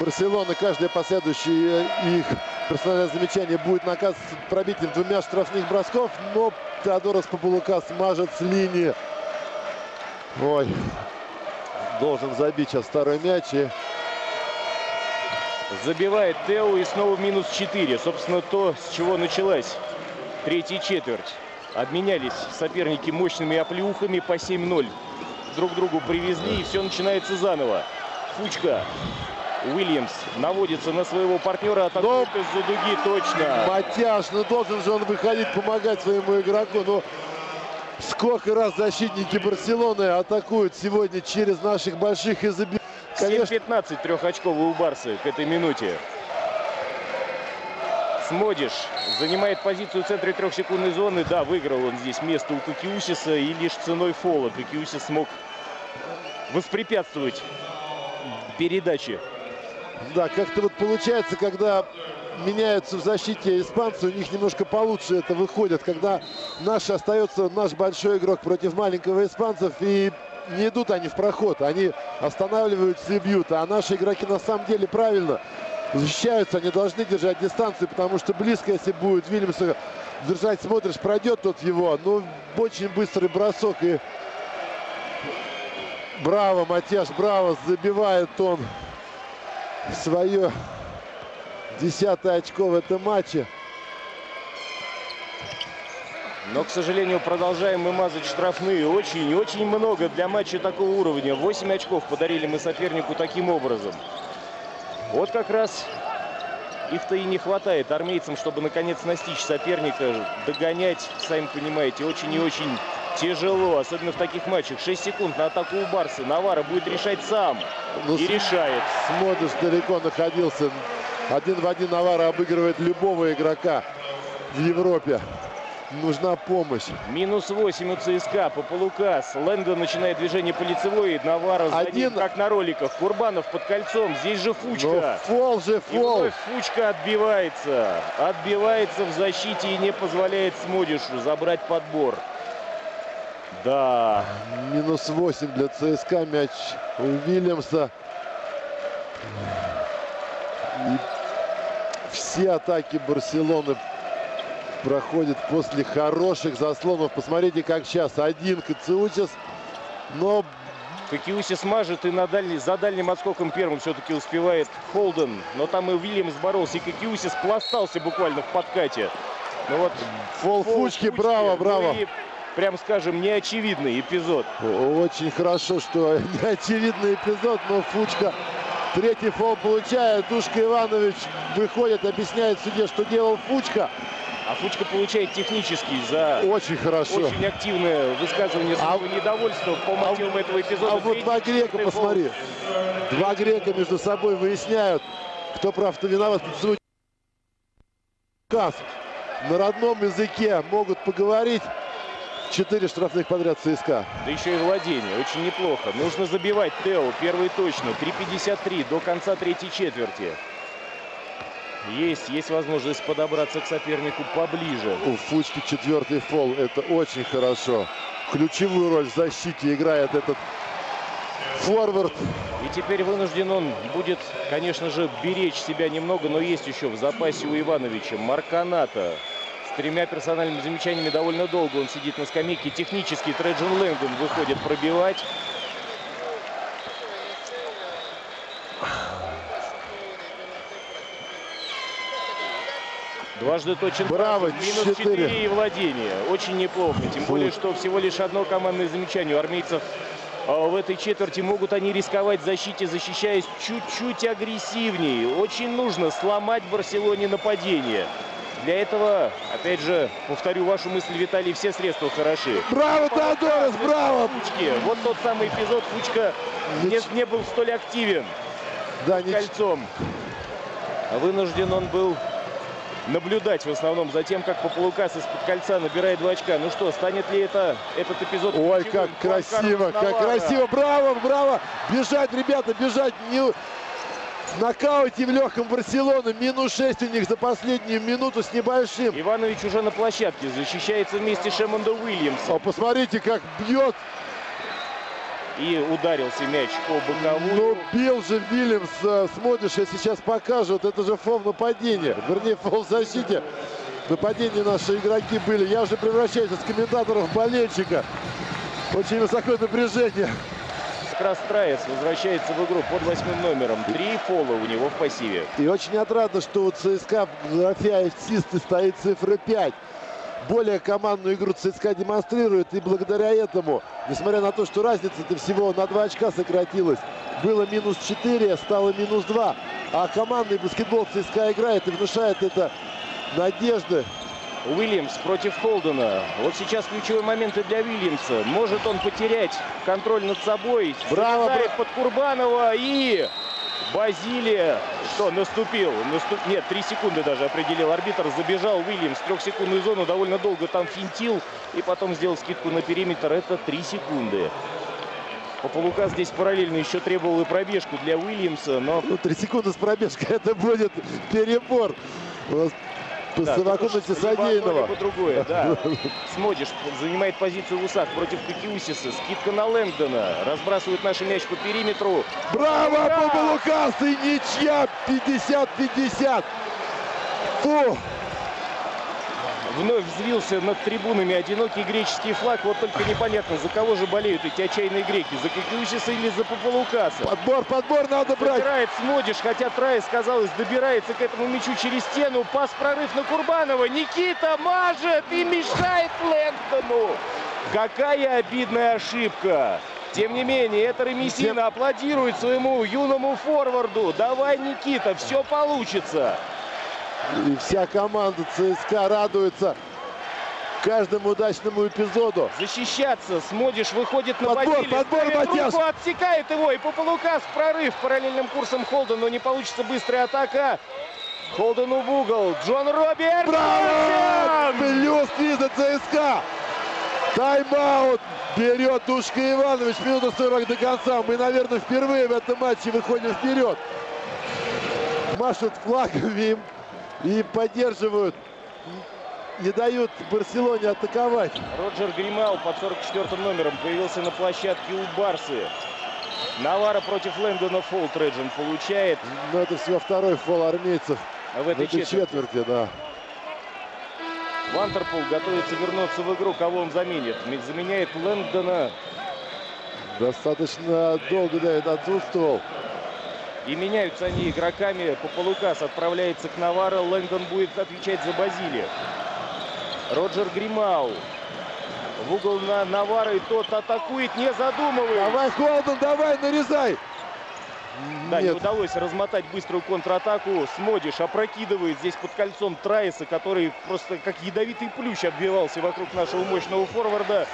Барселоны. Каждое последующее их персональное замечание будет наказано пробитием двумя штрафных бросков. Но Теодорос Папалукас мажет с линии. Ой, должен забить сейчас второй мяч. И... забивает Тео, и снова минус четыре. Собственно, то, с чего началась третья четверть. Обменялись соперники мощными оплеухами по семь ноль. Друг другу привезли, и все начинается заново. Фучка. Уильямс наводится на своего партнера. Атакует из-за дуги точно. Матьяш, ну должен же он выходить, помогать своему игроку. Но... сколько раз защитники Барселоны атакуют сегодня через наших больших и забивают. Конечно... семь пятнадцать трехочковый у Барса к этой минуте. Смодиш занимает позицию в центре трехсекундной зоны. Да, выиграл он здесь место у Какиусиса, и лишь ценой фола Какиусис смог воспрепятствовать передаче. Да, как-то вот получается, когда... меняются в защите испанцы, у них немножко получше это выходит, когда наш остается наш большой игрок против маленького испанцев, и не идут они в проход, они останавливаются и бьют, а наши игроки на самом деле правильно защищаются, они должны держать дистанцию, потому что близко, если будет Уильямса держать, смотришь, пройдет тот его, но очень быстрый бросок, и Браво, Матьяш, браво. Забивает он свое десятое очко в этом матче. Но, к сожалению, продолжаем мы мазать штрафные. Очень-очень много для матча такого уровня. восемь очков подарили мы сопернику таким образом. Вот как раз их-то и не хватает армейцам, чтобы наконец настичь соперника. Догонять, сами понимаете, очень и очень тяжело. Особенно в таких матчах. шесть секунд на атаку у Барса. Навара будет решать сам. Ну, и решает. Смодиш далеко находился. Один в один Навара обыгрывает любого игрока в Европе. Нужна помощь. Минус восемь у ЦСКА. Папалукас. Лэнгдон начинает движение по лицевой. Навара за один, как на роликах. Курбанов под кольцом. Здесь же Фучка. Но фол же фол. И Фучка отбивается. Отбивается в защите и не позволяет Смодишу забрать подбор. Да. Минус восемь для ЦСКА. Мяч у Уильямса. И все атаки Барселоны проходит после хороших заслонов. Посмотрите, как сейчас. Один Кациусис, но... Какиусис мажет и на дальний, за дальним отскоком первым все-таки успевает Холден. Но там и Уильямс боролся, и Какиусис пластался буквально в подкате. Ну вот... Фол, фол Фучки, Фучки, браво, браво. Ну, прям скажем, неочевидный эпизод. Очень хорошо, что неочевидный эпизод, но Фучка... Третий фол получает. Душка Иванович выходит, объясняет судье, что делал Фучка. А Фучка получает технический за очень хорошо, очень активное высказывание своего а, недовольства по мотивам а, этого эпизода. А вот два грека, посмотри, пол... два грека между собой выясняют, кто прав, кто виноват. На родном языке могут поговорить. Четыре штрафных подряд ЦСКА. Да еще и владение. Очень неплохо. Нужно забивать Тео. Первый точно. три пятьдесят три до конца третьей четверти. Есть, есть возможность подобраться к сопернику поближе. У Фучки четвертый фол. Это очень хорошо. Ключевую роль в защите играет этот форвард. И теперь вынужден он будет, конечно же, беречь себя немного, но есть еще в запасе у Ивановича Марконата. С тремя персональными замечаниями довольно долго он сидит на скамейке. Технически Трэджан Лэнгдон выходит пробивать. Дважды точен. Браво, минус четыре и владение. Очень неплохо. Тем более, что всего лишь одно командное замечание у армейцев в этой четверти. Могут они рисковать в защите, защищаясь чуть-чуть агрессивнее. Очень нужно сломать Барселоне нападение. Для этого, опять же, повторю вашу мысль, Виталий, все средства хороши. Браво, Теодорос, браво! Фучки. Вот тот самый эпизод, Фучка не, не был столь активен, да, не... кольцом. Вынужден он был наблюдать в основном за тем, как Папалукас из-под кольца набирает два очка. Ну что, станет ли это этот эпизод? Ой, как красиво, как красиво! Браво, браво! Бежать, ребята, бежать! Не... В нокауте в легком Барселоны. Минус шесть у них за последнюю минуту с небольшим. Иванович уже на площадке. Защищается вместе с Шаммондом Уильямсом. А посмотрите, как бьет. И ударился мяч по боковую. Ну, бил же Уильямс. Смотришь, я сейчас покажу. Это же фол нападения. Вернее, фол в защите. Нападения наши игроки были. Я уже превращаюсь из комментаторов в болельщика. Очень высокое напряжение. Как раз Триас возвращается в игру под восьмым номером. Три фола у него в пассиве. И очень отрадно, что у ЦСКА в графе ассисты стоит цифра пять. Более командную игру ЦСКА демонстрирует. И благодаря этому, несмотря на то, что разница-то всего на два очка сократилась, было минус четыре, стало минус два. А командный баскетбол ЦСКА играет и внушает это надежды. Уильямс против Холдена. Вот сейчас ключевой момент и для Уильямса. Может он потерять контроль над собой. Браво, браво. Под Курбанова и Базиле. Что, наступил? Наступ... Нет, три секунды даже определил арбитр. Забежал Уильямс в трехсекундную зону. Довольно долго там финтил. И потом сделал скидку на периметр. Это три секунды. Папалукас здесь параллельно еще требовал и пробежку для Уильямса. Но... Ну, три секунды с пробежкой. Это будет перебор. По да, совокупности содеянного. Да. Смодиш занимает позицию в усах против Какиусиса. Скидка на Лэнгдона. Разбрасывают наш мяч по периметру. Браво, да! Папалукас! И ничья пятьдесят пятьдесят. Фу! Вновь взвился над трибунами одинокий греческий флаг. Вот только непонятно, за кого же болеют эти отчаянные греки. За Какиусиса или за Папалукаса? Подбор, подбор надо брать! Играет Смодиш, хотя Триас, казалось, добирается к этому мячу через стену. Пас-прорыв на Курбанова. Никита мажет и мешает Лэнгдону. Какая обидная ошибка! Тем не менее, Этторе Мессина аплодирует своему юному форварду. Давай, Никита, все получится. И вся команда ЦСКА радуется каждому удачному эпизоду. Защищаться. Смодиш выходит на Базиле. Подбор, подбор, Матьяш. Отсекает его. И Папалукас прорыв параллельным курсом Холдену. Не получится быстрая атака. Холдену в угол. Джон Роберт. Браво! Плюс три за ЦСКА. Тайм-аут берет Душка Иванович. Минута сорок до конца. Мы, наверное, впервые в этом матче выходим вперед. Машут флагами им и поддерживают. Не дают Барселоне атаковать. Роджер Гримау под сорок четвёртым номером появился на площадке у Барсы. Навара против Лэнгдона. Фол Трэджан получает. Но это всего второй фол армейцев в этой, в этой четверти. четверти да. Вантерпул готовится вернуться в игру. Кого он заменит? Заменяет Лэнгдона. Достаточно долго, да, это отсутствовал. И меняются они игроками. Папалукас отправляется к Навара. Лэнгдон будет отвечать за Базиле. Роджер Гримау. В угол на Навара. И тот атакует, не задумываясь. Давай, Холден, давай, нарезай. Да, нет, не удалось размотать быструю контратаку. Смодиш опрокидывает здесь под кольцом Триаса, который просто как ядовитый плющ обвивался вокруг нашего мощного форварда.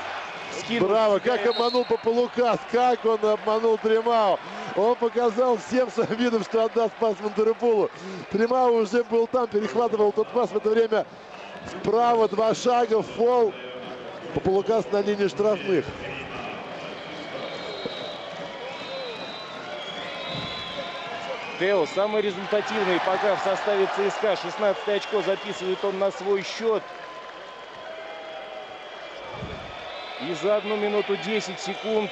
Скинул. Браво, как обманул Папалукас, как он обманул Гримау. Он показал всем своим видом, что отдаст пас Вантерпулу. Гримау уже был там, перехватывал тот пас. В это время вправо два шага, фол. Папалукас на линии штрафных. Тео самый результативный пока в составе ЦСКА. шестнадцать очко записывает он на свой счет. И за одну минуту десять секунд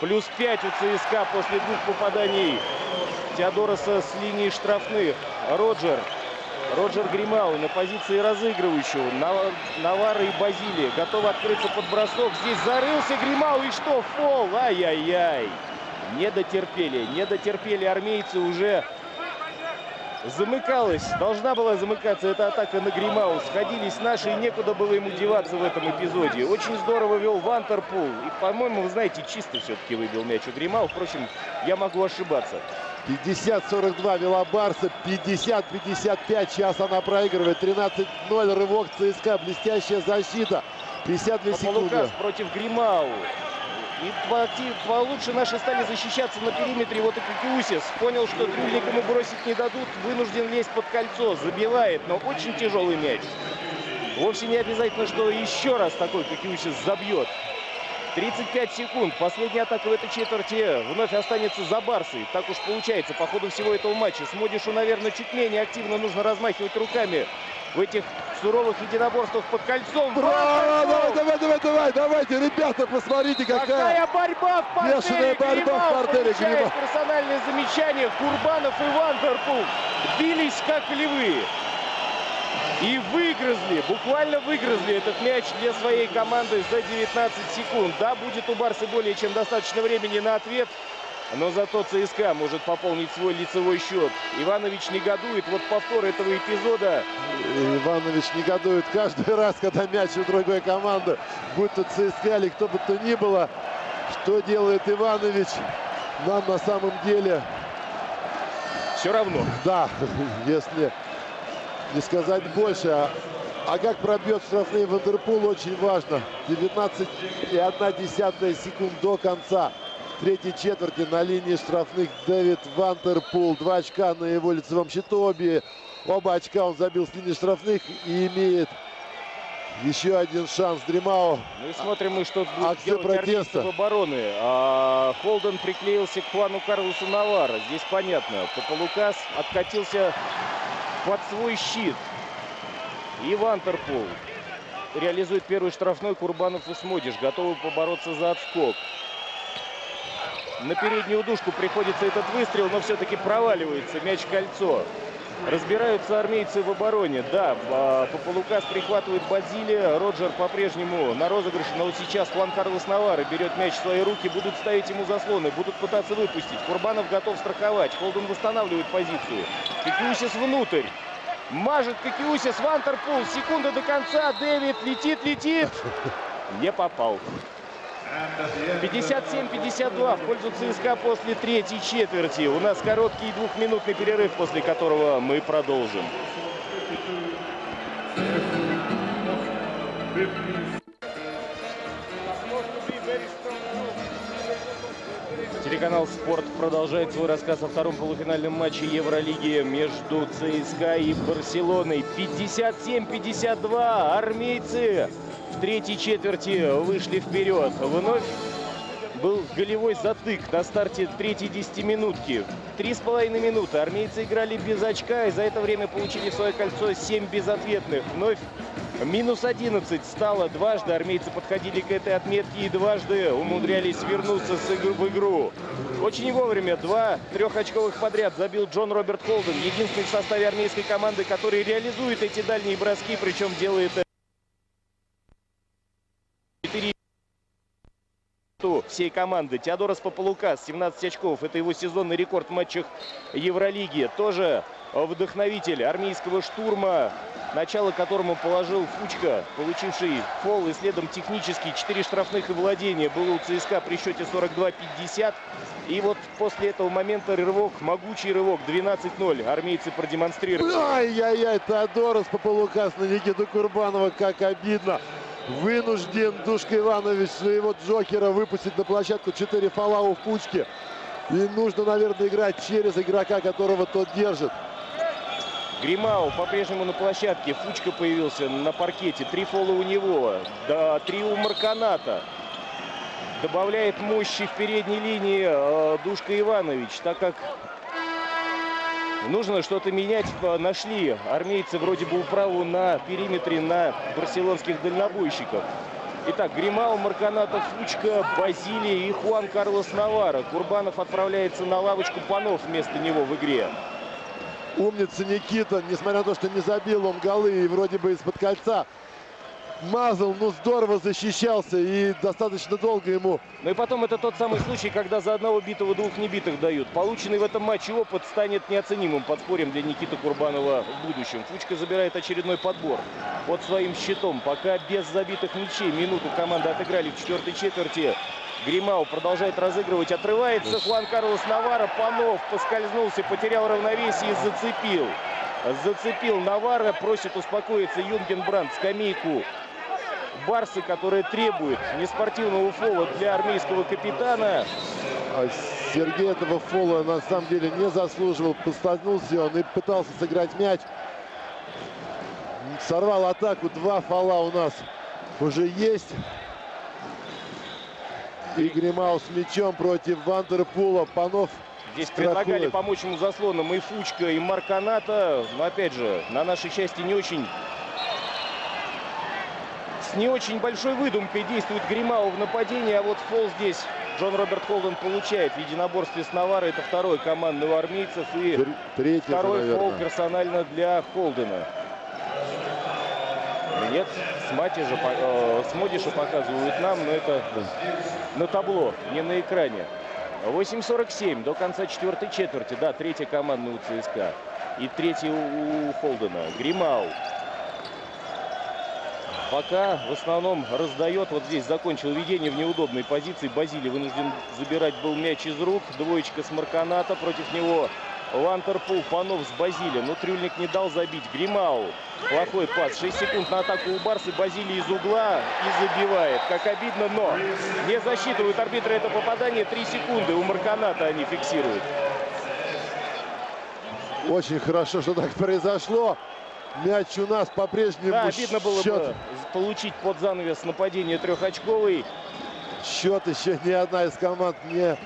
плюс пять у ЦСКА после двух попаданий Теодороса с линии штрафных. Роджер. Роджер Гримау на позиции разыгрывающего. Навара и Базиле готовы открыться под бросок. Здесь зарылся Гримау. И что? Фол! Ай-яй-яй! Не дотерпели. Не дотерпели армейцы. Уже замыкалась. Должна была замыкаться эта атака на Гримау. Сходились наши, и некуда было ему деваться в этом эпизоде. Очень здорово вел Вантерпул. И, по-моему, вы знаете, чисто все-таки выбил мяч у Гримау. Впрочем, я могу ошибаться. пятьдесят сорок два вела Барса. пятьдесят пятьдесят пять. Сейчас она проигрывает. тринадцать ноль. Рывок ЦСКА. Блестящая защита. пятьдесят две секунды. Папалукас против Гримау. И получше наши стали защищаться на периметре. Вот и Какиусис понял, что трюльник ему бросить не дадут. Вынужден лезть под кольцо. Забивает, но очень тяжелый мяч. Вовсе не обязательно, что еще раз такой Какиусис забьет. тридцать пять секунд. Последняя атака в этой четверти вновь останется за Барсой. Так уж получается по ходу всего этого матча. Смодишу, наверное, чуть менее активно нужно размахивать руками в этих суровых единоборствах под кольцом. Браво! Давай, давай, давай, давай, давайте, ребята, посмотрите, какая, какая борьба в партере. Бешеная борьба в партере. Персональное замечание. Курбанов и Вантерпул бились как львы. И выгрызли, буквально выгрызли этот мяч для своей команды за девятнадцать секунд. Да, будет у Барсы более чем достаточно времени на ответ, но зато ЦСКА может пополнить свой лицевой счет. Иванович негодует. Вот повтор этого эпизода. Иванович негодует каждый раз, когда мяч у другой команды, будь то ЦСКА или кто бы то ни было. Что делает Иванович, нам на самом деле все равно. Да, если не сказать больше. А, а как пробьет штрафные Вантерпул, очень важно. девятнадцать и одна десятая секунд до конца третьей четверти. На линии штрафных Дэвид Вантерпул. Два очка на его лицевом счету. Обе, оба очка он забил с линии штрафных и имеет еще один шанс. Гримау. Ну и смотрим мы, что будет акция делать протеста обороны. А, Холден приклеился к Хуану Карлосу Навара. Здесь понятно. Папалукас откатился под свой щит. И Вантерпул реализует первый штрафной. Курбанов и Смодиш готовы побороться за отскок. На переднюю дужку приходится этот выстрел, но все-таки проваливается мяч в кольцо. Разбираются армейцы в обороне. Да, Папалукас прихватывает Базиле. Роджер по-прежнему на розыгрыше. Но вот сейчас Хуан Карлос Навара берет мяч в свои руки. Будут ставить ему заслоны. Будут пытаться выпустить. Курбанов готов страховать. Холден восстанавливает позицию. Какиусис внутрь. Мажет Какиусис. Вантерпул. Секунда до конца. Дэвид летит, летит. Не попал. пятьдесят семь пятьдесят два в пользу ЦСКА после третьей четверти. У нас короткий двухминутный перерыв, после которого мы продолжим. Телеканал «Спорт» продолжает свой рассказ о втором полуфинальном матче Евролиги между ЦСКА и Барселоной. пятьдесят семь пятьдесят два. Армейцы в третьей четверти вышли вперед. Вновь был голевой затык на старте третьей десятиминутки. Три с половиной минуты. Армейцы играли без очка и за это время получили в свое кольцо семь безответных. Вновь минус одиннадцать стало дважды. Армейцы подходили к этой отметке и дважды умудрялись вернуться с игры в игру. Очень вовремя два трехочковых подряд забил Джон Роберт Холден. Единственный в составе армейской команды, который реализует эти дальние броски, причем делает всей команды. Теодорос Папалукас, семнадцать очков. Это его сезонный рекорд в матчах Евролиги. Тоже вдохновитель армейского штурма, начало которому положил Фучка, получивший фол и следом технический. четыре штрафных и владения было у ЦСКА при счете сорок два пятьдесят. И вот после этого момента рывок, могучий рывок, двенадцать ноль. Армейцы продемонстрировали. Ай-яй-яй, Теодорос Папалукас на Никиту Курбанова, как обидно. Вынужден Душка Иванович своего джокера выпустить на площадку. Четыре фола у Фучки. И нужно, наверное, играть через игрока, которого тот держит. Гримау по-прежнему на площадке. Фучка появился на паркете. Три фола у него. Да, три у Марконата. Добавляет мощи в передней линии э, Душка Иванович, так как нужно что-то менять. Нашли армейцы вроде бы управу на периметре на барселонских дальнобойщиков. Итак, Гримау, Марконата, Фучка, Базиле и Хуан Карлос Навара. Курбанов отправляется на лавочку, Панов вместо него в игре. Умница Никита, несмотря на то, что не забил он голы и вроде бы из-под кольца мазал, но здорово защищался и достаточно долго ему. Ну и потом это тот самый случай, когда за одного битого двух небитых дают. Полученный в этом матче опыт станет неоценимым подспорьем для Никиты Курбанова в будущем. Фучка забирает очередной подбор под своим щитом. Пока без забитых мячей минуту команды отыграли в четвертой четверти. Гримау продолжает разыгрывать, отрывается. Хуан Карлос Навара. Панов поскользнулся, потерял равновесие и зацепил. Зацепил Навара, просит успокоиться Юнгебранд, скамейку Барсы, которая требует неспортивного фола для армейского капитана. Сергей этого фола на самом деле не заслуживал. Поскользнулся он и пытался сыграть мяч. Сорвал атаку. Два фола у нас уже есть. И Гримау с мячом против Вантерпула. Панов здесь страхует. Предлагали помочь ему заслоном и Фучка, и Марконата. Но опять же, на нашей части не очень... С не очень большой выдумкой действует Гримау в нападении. А вот фол здесь Джон Роберт Холден получает. В единоборстве с Наварой это второй командный у армейцев. И третий, второй наверное. Фол персонально для Холдена. Нет, Матьяша, э, Смодиша показывают нам, но это на табло, не на экране. восемь сорок семь до конца четвертой четверти. Да, третья командная у ЦСКА. И третья у, у Холдена. Гримау. Пока в основном раздает. Вот здесь закончил ведение в неудобной позиции. Базиле вынужден забирать был мяч из рук. Двоечка с Марконата. Против него Вантерпул, Панов с Базиле. Но Трюльник не дал забить. Гримау. Плохой пас. шесть секунд на атаку у Барса. Базиле из угла и забивает. Как обидно, но не засчитывают арбитры это попадание. три секунды у Марконата они фиксируют. Очень хорошо, что так произошло. Мяч у нас по-прежнему. Да, обидно было бы получить под занавес нападение трехочковый. Счет еще ни одна из команд не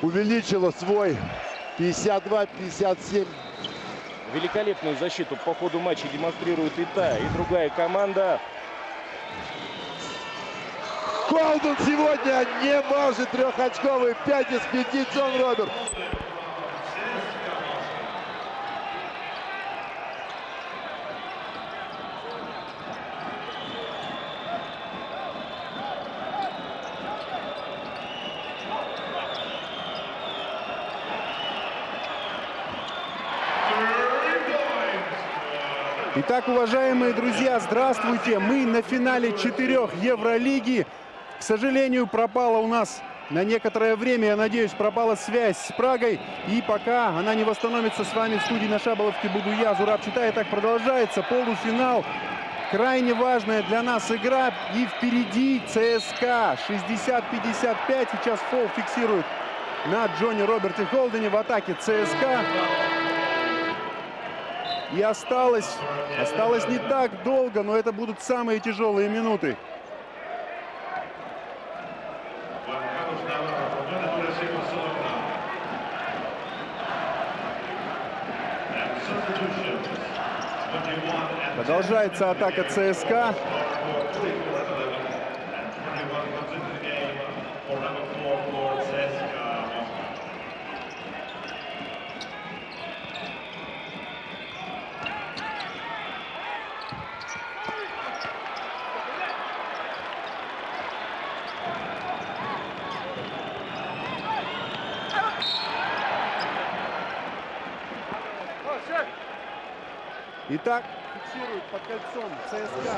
увеличила свой. пятьдесят два пятьдесят семь. Великолепную защиту по ходу матча демонстрирует и та, и другая команда. Холден сегодня не может трехочковый. пять из пяти Джон Роберт. Итак, уважаемые друзья, здравствуйте. Мы на финале четырех Евролиги. К сожалению, пропала у нас на некоторое время, я надеюсь, пропала связь с Прагой. И пока она не восстановится, с вами в студии на Шаболовке буду я, Зураб Читай. Итак, продолжается полуфинал. Крайне важная для нас игра. И впереди ЦСКА шестьдесят пятьдесят пять. Сейчас фол фиксирует на Джоне Роберте Холдене. В атаке ЦСКА. И осталось, осталось не так долго, но это будут самые тяжелые минуты. Продолжается атака ЦСКА. Итак, фиксирует под кольцом ЦСКА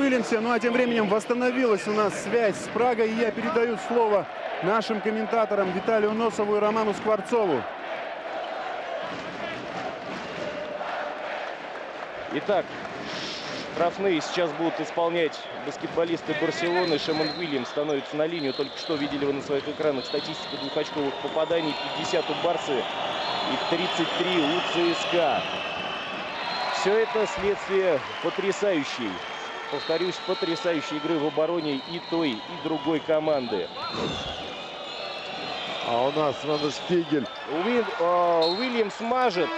Уильямсе. Ну а тем временем восстановилась у нас связь с Прагой. И я передаю слово нашим комментаторам Виталию Носову и Роману Скворцову. Итак, штрафные сейчас будут исполнять баскетболисты Барселоны. Шаммонд Уильямс становится на линию. Только что видели вы на своих экранах статистику двухочковых попаданий. пятьдесят у Барсы и тридцать три у ЦСКА. Все это следствие потрясающей, повторюсь, потрясающей игры в обороне и той, и другой команды. А у нас надо Шпигель. Уиль, о, Уильямс мажет,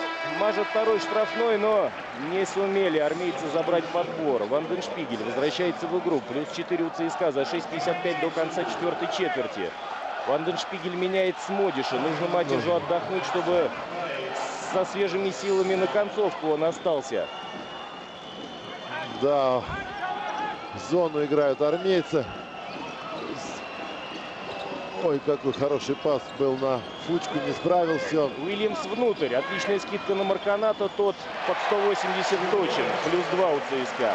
мажет второй штрафной, но не сумели армейцы забрать подбор. Ван ден Шпигель возвращается в игру. Плюс четыре у ЦСКА за шесть пятьдесят пять до конца четвертой четверти. Ван ден Шпигель меняет Смодиша. Нужно Матьяшу отдохнуть, чтобы со свежими силами на концовку он остался. Да, в зону играют армейцы. Ой, какой хороший пас был на Фучку, не справился. Уильямс внутрь. Отличная скидка на Марконато. Тот под сто восемьдесят точен. Плюс два у ЦСКА.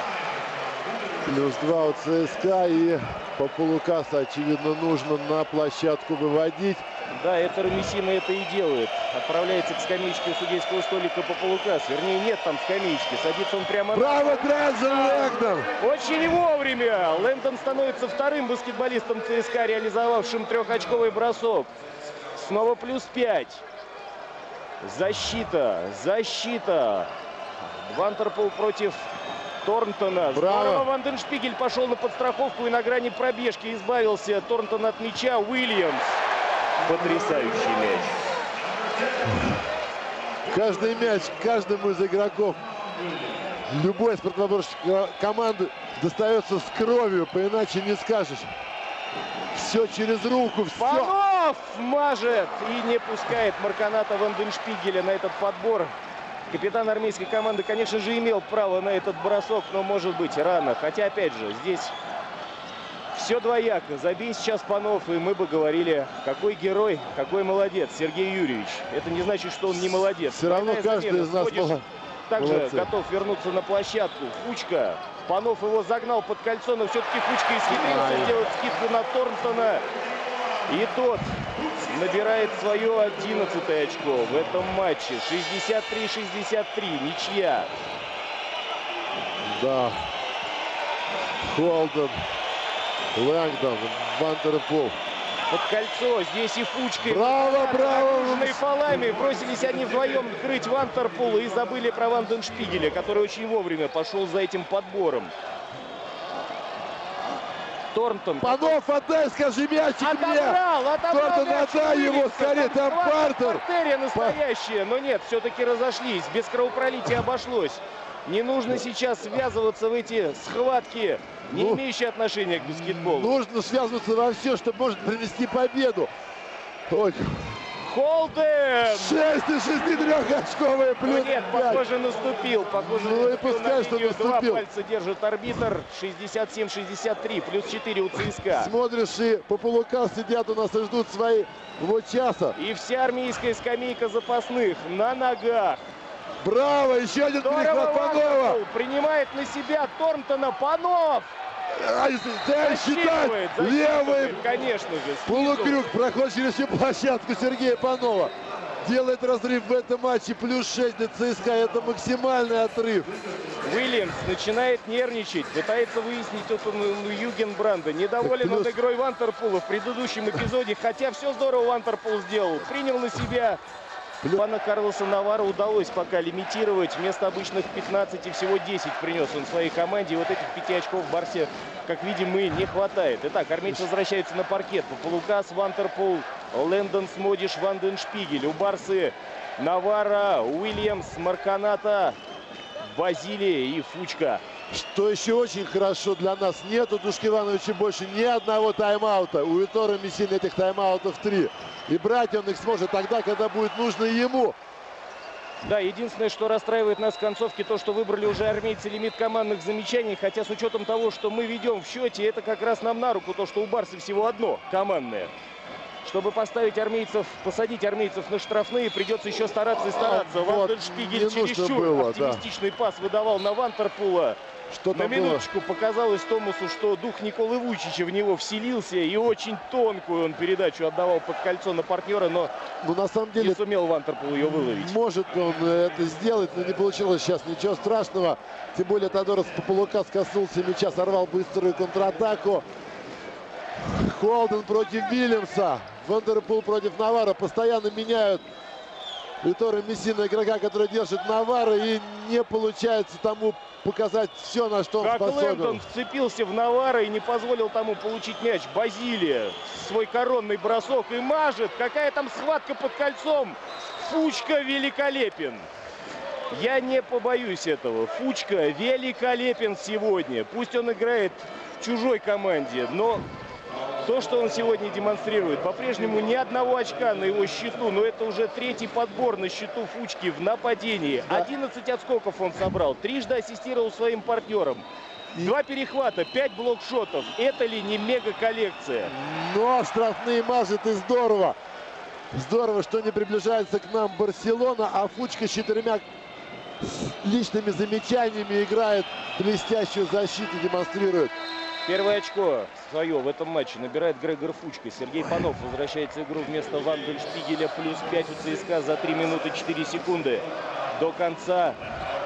Плюс два у ЦСКА. И Папалукаса, очевидно, нужно на площадку выводить. Да, Этторе Мессина это и делает. Отправляется к скамеечке судейского столика Папалукас. Вернее, нет там скамеечки. Садится он прямо... Браво, Трэджан Лэнгдон! Очень вовремя! Лэнгдон становится вторым баскетболистом ЦСКА, реализовавшим трехочковый бросок. Снова плюс пять. Защита, защита. Вантерпул против Торнтона. Здорово, Ван ден Шпигель пошел на подстраховку и на грани пробежки избавился Торнтон от мяча. Уильямс. Потрясающий мяч. Каждый мяч каждому из игроков любой спортборческой команды достается с кровью, поиначе не скажешь. Все через руку. Все. Панов мажет и не пускает Марконата Ван ден Шпигеля на этот подбор. Капитан армейской команды, конечно же, имел право на этот бросок, но, может быть, рано. Хотя, опять же, здесь все двояко. Забей сейчас Панов, и мы бы говорили, какой герой, какой молодец Сергей Юрьевич. Это не значит, что он не молодец. Все равно каждый из нас также готов вернуться на площадку. Фучка. Панов его загнал под кольцо, но все-таки Фучка исхитрился делать скидку на Торнтона. И тот набирает свое одиннадцатое очко в этом матче. шестьдесят три шестьдесят три. Ничья. Да. Холден. Лэнгдон, Вантерпул. Под кольцо, здесь и Фучка. Браво, и браво! Окруженные фолами бросились они вдвоем крыть Вантерпула и забыли про Ван ден Шпигеля, который очень вовремя пошел за этим подбором. Торнтон. Панов, отдай, скажи, мячик отобрал, мне! Отобрал, Торнтон, отдай его, скорее, там партер! Партерия настоящая, но нет, все-таки разошлись. Без кровопролития обошлось. Не нужно сейчас связываться в эти схватки, не ну, имеющие отношения к баскетболу. Нужно связываться во все, что может принести победу. Ой. Холден! шесть из шести трехочковые плюс. Ну нет, похоже, наступил. Похоже, ну, наступил и пускай, на что наступил. Два пальца держит арбитр. шестьдесят семь шестьдесят три. Плюс четыре у ЦСКА. Смотришь, и Папалукас сидят у нас и ждут своего часа. И вся армейская скамейка запасных на ногах. Браво! Еще один перехват Панова! Принимает на себя Торнтона Панов! Да, считать! Левый, конечно же, полукрюк, проход через всю площадку Сергея Панова. Делает разрыв в этом матче, плюс шесть для ЦСКА, это максимальный отрыв. Уильямс начинает нервничать, пытается выяснить тут Юнгебранда. Недоволен плюс... от игрой Вантерпула в предыдущем эпизоде, хотя все здорово Вантерпул сделал. Принял на себя. Плюс... Хуана Карлоса Навара удалось пока лимитировать. Вместо обычных пятнадцати всего десять принес он своей команде. И вот этих пяти очков в Барсе, как видим, и не хватает. Итак, армейцы возвращаются на паркет. Папалукас, Вантерпул, Лэнгдон, Смодиш, Ван ден Шпигель. У Барсы Навара, Уильямс, Марконато, Базиле и Фучка. Что еще очень хорошо для нас. Нету Душки Ивановича больше ни одного тайм-аута. У Этторе Мессина этих тайм-аутов три. И брать он их сможет тогда, когда будет нужно ему. Да, единственное, что расстраивает нас в концовке, то, что выбрали уже армейцы лимит командных замечаний. Хотя с учетом того, что мы ведем в счете, это как раз нам на руку то, что у Барса всего одно командное. Чтобы поставить армейцев, посадить армейцев на штрафные, придется еще стараться и стараться. Вот, Ван ден Шпигель чересчур оптимистичный да. пас выдавал на Вантерпула. Что на минуточку было? Показалось Томасу, что дух Николы Вучича в него вселился. И очень тонкую он передачу отдавал под кольцо на партнера, но ну, на самом деле, не сумел Вантерпул ее выловить. Может он это сделать, но не получилось сейчас. Ничего страшного. Тем более Теодорос Папалукас коснулся мяча, сорвал быструю контратаку. Холден против Уильямса. Вантерпул против Навара. Постоянно меняют Этторе Мессина игрока, который держит Навара. И не получается тому показать все, на что он способен. Как Лэнгдон вцепился в Навара и не позволил тому получить мяч. Базиле свой коронный бросок и мажет. Какая там схватка под кольцом. Фучка великолепен. Я не побоюсь этого. Фучка великолепен сегодня. Пусть он играет в чужой команде, но... То, что он сегодня демонстрирует, по-прежнему ни одного очка на его счету, но это уже третий подбор на счету Фучки в нападении. одиннадцать отскоков он собрал, трижды ассистировал своим партнерам. Два перехвата, пять блокшотов. Это ли не мега-коллекция? Но штрафные мажет и здорово. Здорово, что не приближается к нам Барселона, а Фучка с четырьмя личными замечаниями играет, блестящую защиту демонстрирует. Первое очко свое в этом матче набирает Грегор Фучка. Сергей Панов возвращается в игру вместо Ван ден Шпигеля. плюс пять у ЦСКА за три минуты четыре секунды до конца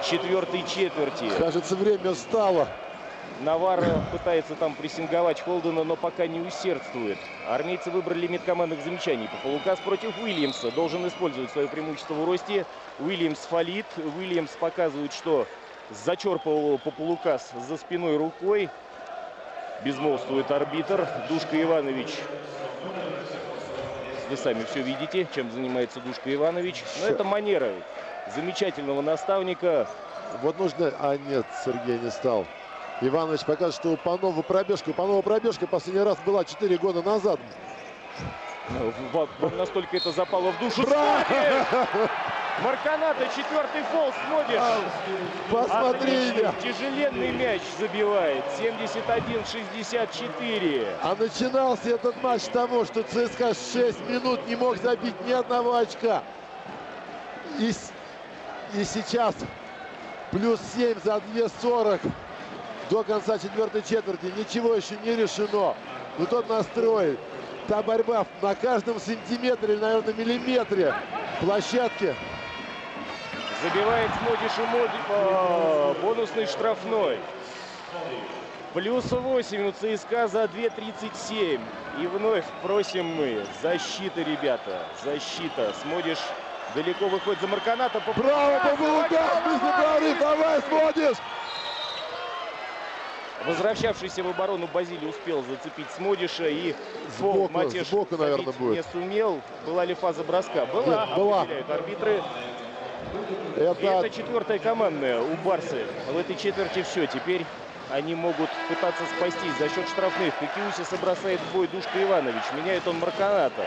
четвертой четверти. Кажется, время стало. Навара пытается там прессинговать Холдена, но пока не усердствует. Армейцы выбрали лимит командных замечаний. Папалукас против Уильямса. Должен использовать свое преимущество в росте. Уильямс фалит. Уильямс показывает, что зачерпывал Папалукас за спиной рукой. Безмолвствует арбитр. Душка Иванович. Вы сами все видите, чем занимается Душка Иванович. Но это манера замечательного наставника. Вот нужно... А нет, Сергей не стал. Иванович покажет, что у Панова пробежка. У Панова пробежка последний раз была четыре года назад. Вам настолько это запало в душу. Марконато, четвертый фол, Смодиш. Посмотри, тяжеленный мяч забивает. семьдесят один шестьдесят четыре. А начинался этот матч с того, что ЦСКА шесть минут не мог забить ни одного очка. И, и сейчас плюс семь за два сорок до конца четвертой четверти. Ничего еще не решено. Но тот настрой, та борьба на каждом сантиметре, наверное, миллиметре площадки. Забивает Смодиш, бонусный штрафной. плюс восемь у ЦСКА за два тридцать семь. И вновь просим мы. Защита, ребята. Защита. Смодиш далеко выходит за Марконата. Право, это был удар. Давай, Смодиш. Возвращавшийся в оборону Базиле успел зацепить Смодиша и фол Матьяш не сумел. Была ли фаза броска? Была. Была. Определяют арбитры. Это... это четвертая командная у Барсы в этой четверти. Все, теперь они могут пытаться спастись за счет штрафных. Какиусиса бросает в бой Душка Иванович. Меняет он Марконата.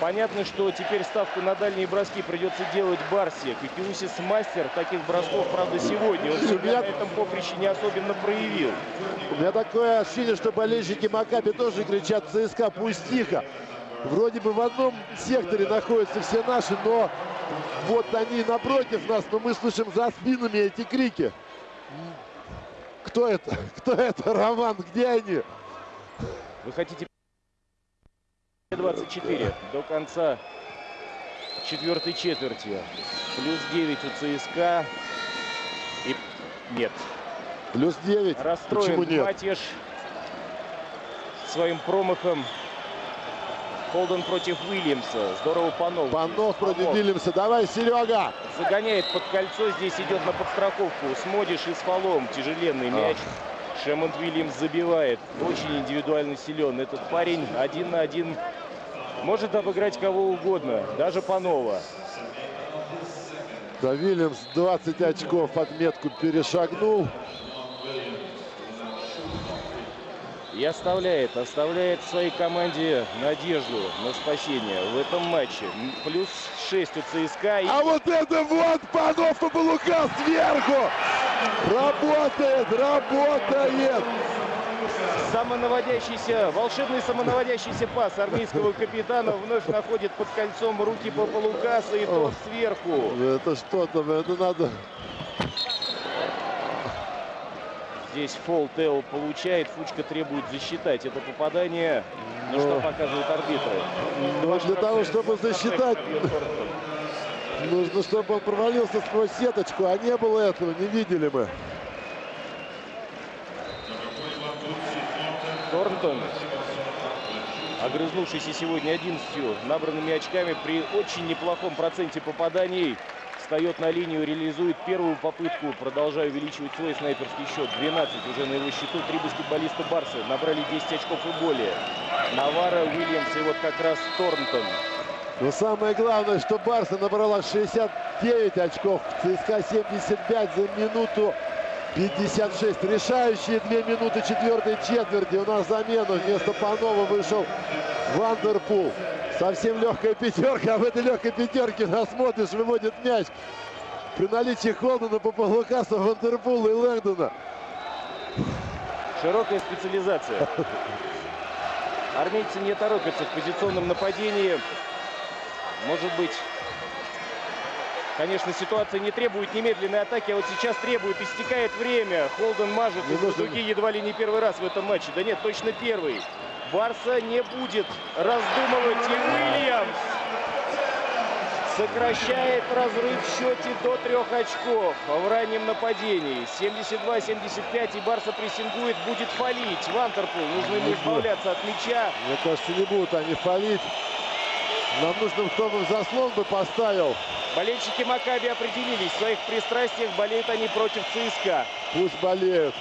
Понятно, что теперь ставку на дальние броски придется делать Барсе. Какиусис мастер таких бросков, правда, сегодня. Он себя на этом поприще не особенно проявил. У меня такое ощущение, что болельщики Макаби тоже кричат: ЦСКА, пусть тихо. Вроде бы в одном секторе находятся все наши, но Вот они напротив нас, но мы слышим за спинами эти крики. Кто это? Кто это, Роман? Где они? Вы хотите... двадцать четыре до конца четвертой четверти. Плюс девять у ЦСКА. И нет. Плюс девять. Расстроен Матьяш своим промахом. Холден против Уильямса. Здорово Панов. Панов против Уильямса. Давай, Серега. Загоняет под кольцо. Здесь идет на подстраховку. Смодиш и с фолом. Тяжеленный мяч. Шаммонд Уильямс забивает. Очень индивидуально силен. Этот парень один на один может обыграть кого угодно. Даже Панова. Да, Уильямс двадцать очков отметку перешагнул. И оставляет, оставляет своей команде надежду на спасение в этом матче. Плюс шесть у ЦСКА. И... А вот это вот Панов, Папалукас сверху! Работает, работает! Самонаводящийся, волшебный самонаводящийся пас армейского капитана вновь находит под кольцом руки Папалукаса и тот сверху. Это что-то, это надо... Здесь фол Тео получает, Фучка требует засчитать это попадание, но, но что показывают арбитры. Но для того, чтобы засчитать, нужно, чтобы он провалился сквозь сеточку, а не было этого, не видели мы. Торнтон, огрызнувшийся сегодня одиннадцатью набранными очками, при очень неплохом проценте попаданий, встает на линию, реализует первую попытку, продолжая увеличивать свой снайперский счет. двенадцать уже на его счету. Три баскетболиста Барса набрали десять очков и более. Навара, Уильямс и вот как раз Торнтон. Но самое главное, что Барса набрала шестьдесят девять очков. ЦСКА семьдесят пять за минуту пятьдесят шесть. Решающие две минуты четвертой четверти. У нас замену вместо Панова вышел Вантерпул. Совсем легкая пятерка, а в этой легкой пятерке Насмотришь выводит мяч. При наличии Холдена, Папалукаса, Вантерпула и Лэнгдона. Широкая специализация. Армейцы не торопятся в позиционном нападении. Может быть, конечно, ситуация не требует немедленной атаки, а вот сейчас требует, истекает время. Холден мажет из дуги едва ли не первый раз в этом матче. Да нет, точно первый. Барса не будет раздумывать, и Уильямс сокращает разрыв в счете до трех очков в раннем нападении. семьдесят два семьдесят пять, и Барса прессингует, будет фолить. Вантерпул, нужно ему избавляться от мяча. Мне кажется, не будут они фолить. Нам нужно, кто бы заслон бы поставил. Болельщики Макаби определились в своих пристрастиях, болеют они против ЦСКА. Пусть болеют.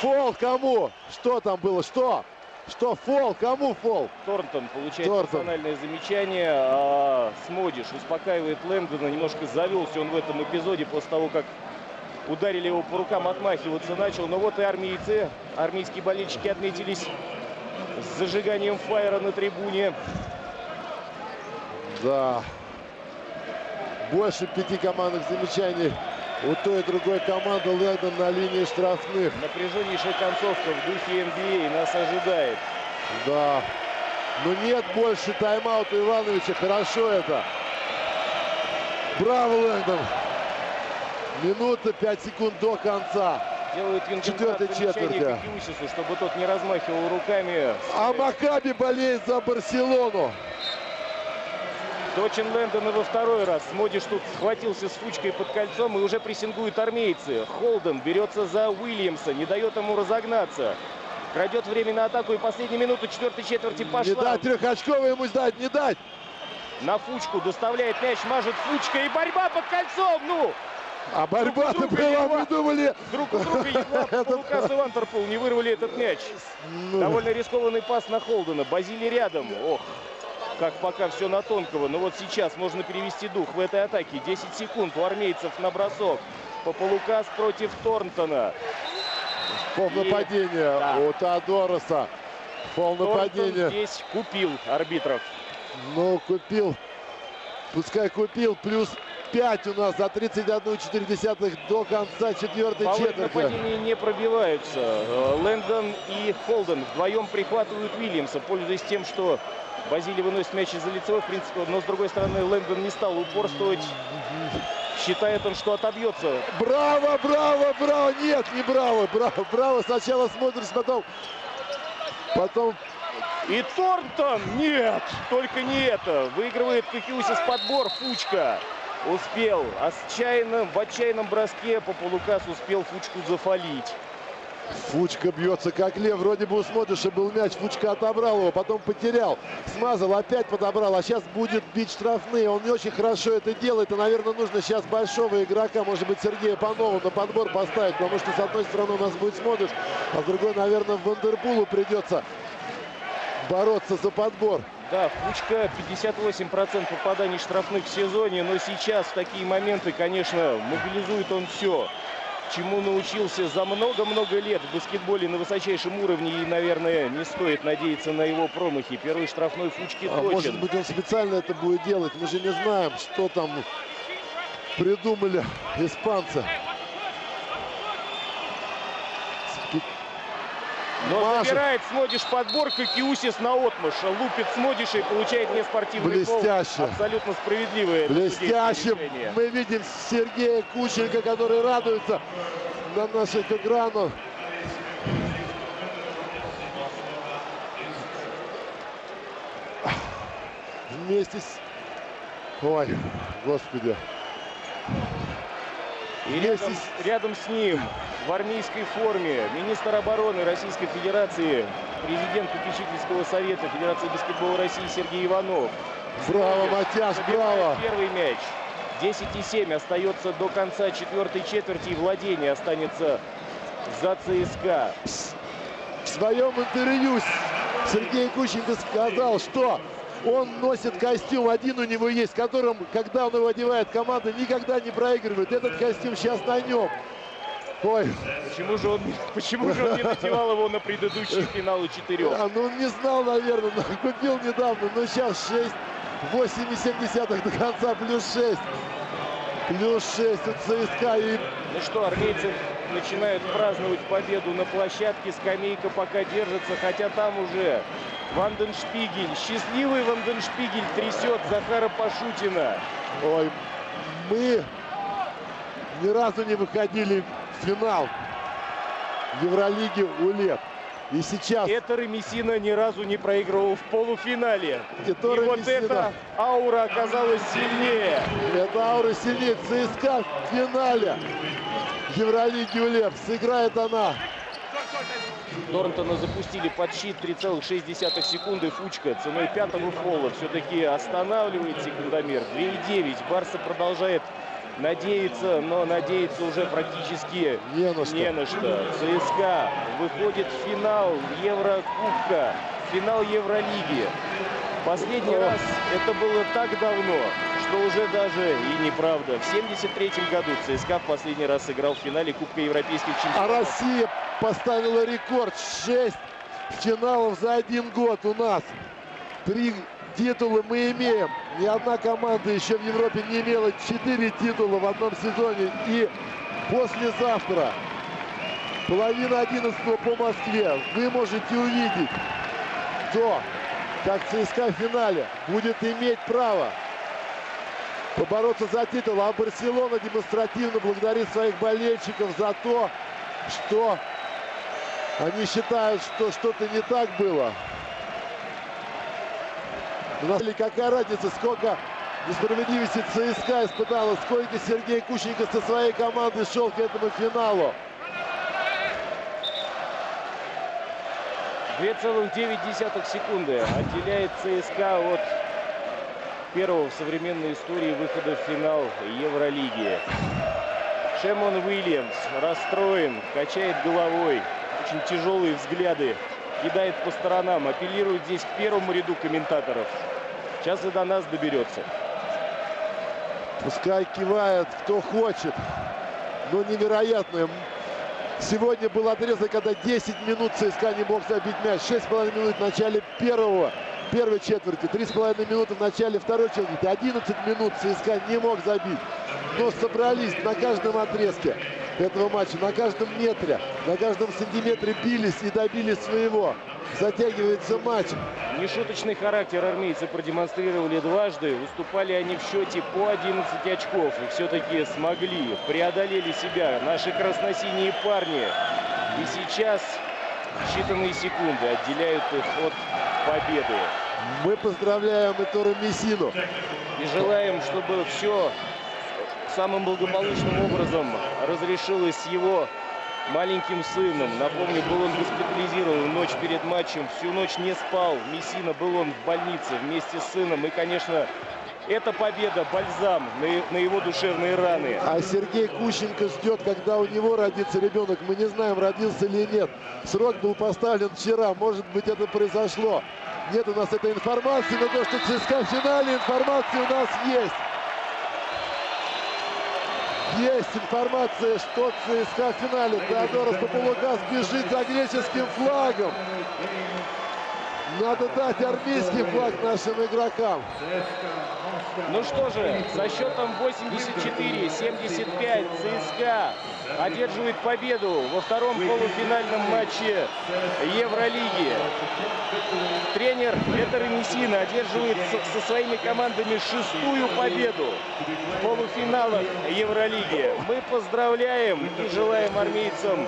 Фол кому? Что там было? Что? Что фол? Кому фол? Торнтон получает персональное замечание. А Смодиш успокаивает Лэнгдона. Немножко завелся он в этом эпизоде после того, как ударили его по рукам, отмахиваться начал. Но вот и армейцы, армейские болельщики отметились с зажиганием фаера на трибуне. Да. Больше пяти командных замечаний. У той и другой команды. Лэнгдон на линии штрафных. Напряженнейшая концовка в духе эн би эй нас ожидает. Да. Но нет больше тайм-аута Ивановича. Хорошо это. Браво, Лэнгдон. Минута, пять секунд до конца. Делают четвертой четверти. Какиусису, чтобы тот не размахивал руками. А Макаби болеет за Барселону. Точен Лэндона во второй раз. Смодиш тут схватился с Фучкой под кольцом, и уже прессингуют армейцы. Холден берется за Уильямса, не дает ему разогнаться. Крадет время на атаку, и последнюю минуту четвертой четверти пошла. Не дать трехочкового ему сдать, не дать! На Фучку доставляет мяч, мажет Фучка, и борьба под кольцом, ну! А борьба-то была, мы думали... Друг у друга Лукас и Вантерпул не вырвали этот мяч. Довольно рискованный пас на Холдена. Базиле рядом, ох! Как пока все на тонкого, но вот сейчас можно перевести дух в этой атаке. десять секунд у армейцев на бросок. Папалукас против Торнтона. Фол И... нападения да. у Теодороса. Фол нападения. Здесь купил арбитров. Ну, купил. Пускай купил. Плюс пять у нас за тридцать одна целая четыре десятых до конца четвертой четверти. Нападения не пробиваются. Лэндон и Холден вдвоем прихватывают Уильямса, пользуясь тем, что Базиле выносит мяч из-за лицевой, в принципе, но с другой стороны Лэнгдон не стал упорствовать. Считает он, что отобьется. Браво, браво, браво! Нет, не браво, браво, браво. Сначала смотришь, потом... Потом... И Торнтон! Нет! Только не это! Выигрывает Какиусис подбор. Фучка успел. Отчаянно, в отчаянном броске Папалукас успел Фучку зафалить. Фучка бьется как лев. Вроде бы у Смодиша был мяч. Фучка отобрал его, потом потерял. Смазал, опять подобрал. А сейчас будет бить штрафные. Он не очень хорошо это делает. И, наверное, нужно сейчас большого игрока, может быть, Сергея Панова на подбор поставить. Потому что, с одной стороны, у нас будет Смодиш, а с другой, наверное, Вантерпулу придется бороться за подбор. Да, Фучка пятьдесят восемь процентов попаданий штрафных в сезоне. Но сейчас в такие моменты, конечно, мобилизует он все, чему научился за много-много лет в баскетболе на высочайшем уровне. И, наверное, не стоит надеяться на его промахи. Первый штрафной Фучки а точен. Может быть, он специально это будет делать. Мы же не знаем, что там придумали испанцы. Но Машет. Забирает Смодиш подбор, Какиусис наотмашь. Лупит Смодиша и получает неспортивный фол. Абсолютно справедливое. Блестяще. Мы видим Сергея Кущенко, который радуется на наших экранах. Вместе с... Ой, господи. И рядом, рядом с ним в армейской форме министр обороны Российской Федерации, президент Попечительского совета Федерации баскетбола России Сергей Иванов. Браво, Матьяш, браво! Первый мяч. десять и семь остается до конца четвертой четверти, и владение останется за ЦСКА. В своем интервью Сергей Кущенко сказал, что... Он носит костюм, один у него есть, которым, когда он его одевает, команда никогда не проигрывает. Этот костюм сейчас на нем. Ой. Почему же он, почему же он не надевал его на предыдущие финалы четырех? А, ну, он не знал, наверное, купил недавно, но сейчас шесть, восемь и семь десятых до конца, плюс шесть. Плюс шесть от ЦСКА. И... Ну что, армейцы начинают праздновать победу на площадке. Скамейка пока держится, хотя там уже... Ван ден Шпигель. Счастливый Ван ден Шпигель трясет Захара Пашутина. Ой, мы ни разу не выходили в финал Евролиги у лет. И сейчас... Этторе Мессина ни разу не проигрывал в полуфинале. Этторе И вот Мессина. Эта аура оказалась сильнее. Эта аура сильнее. ЦСКА в финале Евролиги у лет. Сыграет она. Торнтона запустили под щит, три целых шесть десятых секунды. Фучка ценой пятого фола все-таки останавливает секундомер. две девять. Барса продолжает надеяться, но надеяться уже практически не на что. Не на что. ЦСКА выходит в финал Еврокубка, финал Евролиги. Последний О. раз это было так давно, что уже даже и неправда. В семьдесят третьем году ЦСКА в последний раз сыграл в финале Кубка Европейских чемпионов. А Россия поставила рекорд. шесть финалов за один год у нас. Три титула мы имеем. Ни одна команда еще в Европе не имела четыре титула в одном сезоне. И послезавтра половина одиннадцатого по Москве вы можете увидеть, кто, как ЦСКА в финале, будет иметь право побороться за титул. А Барселона демонстративно благодарит своих болельщиков за то, что они считают, что что-то не так было. На самом деле, какая разница, сколько несправедливости ЦСКА испытала, сколько Сергей Кущенко со своей командой шел к этому финалу. две целых девять десятых секунды отделяет ЦСКА от первого в современной истории выхода в финал Евролиги. Шаммонд Уильямс расстроен, качает головой, очень тяжелые взгляды кидает по сторонам, апеллирует здесь к первому ряду комментаторов. Сейчас и до нас доберется. Пускай кивает, кто хочет, но невероятно. Сегодня был отрезок, когда десять минут ЦСКА не мог забить мяч. шесть с половиной минут в начале первого, первой четверти. три с половиной минуты в начале второй четверти. одиннадцать минут ЦСКА не мог забить. Но собрались на каждом отрезке. этого матча. На каждом метре, на каждом сантиметре бились и добились своего. Затягивается матч. Нешуточный характер армейцы продемонстрировали дважды. Выступали они в счете по одиннадцати очков. И все-таки смогли, преодолели себя наши красно-синие парни. И сейчас считанные секунды отделяют их от победы. Мы поздравляем Этторе Мессину. И желаем, чтобы все самым благополучным образом разрешилось его маленьким сыном. Напомню, был он госпитализирован ночь перед матчем, всю ночь не спал. Мессина, был он в больнице вместе с сыном. И, конечно, эта победа бальзам на его душевные раны. А Сергей Кущенко ждет, когда у него родится ребенок. Мы не знаем, родился или нет. Срок был поставлен вчера. Может быть, это произошло. Нет у нас этой информации, но то, что ЦСКА в финале, информация у нас есть. Есть информация, что ЦСКА в финале. Теодорос Папалукас бежит за греческим флагом. Надо дать армейский флаг нашим игрокам. Ну что же, со счетом восемьдесят четыре — семьдесят пять ЦСКА одерживает победу во втором полуфинальном матче Евролиги. Тренер Этторе Мессина одерживает со своими командами шестую победу в полуфиналах Евролиги. Мы поздравляем и желаем армейцам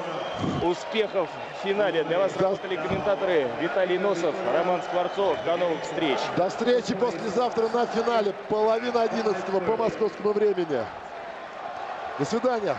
успехов в финале. Для вас работали комментаторы Виталий Носов, Роман Скворцов. До новых встреч. До встречи послезавтра на финале. Половина одиннадцатого по московскому времени. До свидания.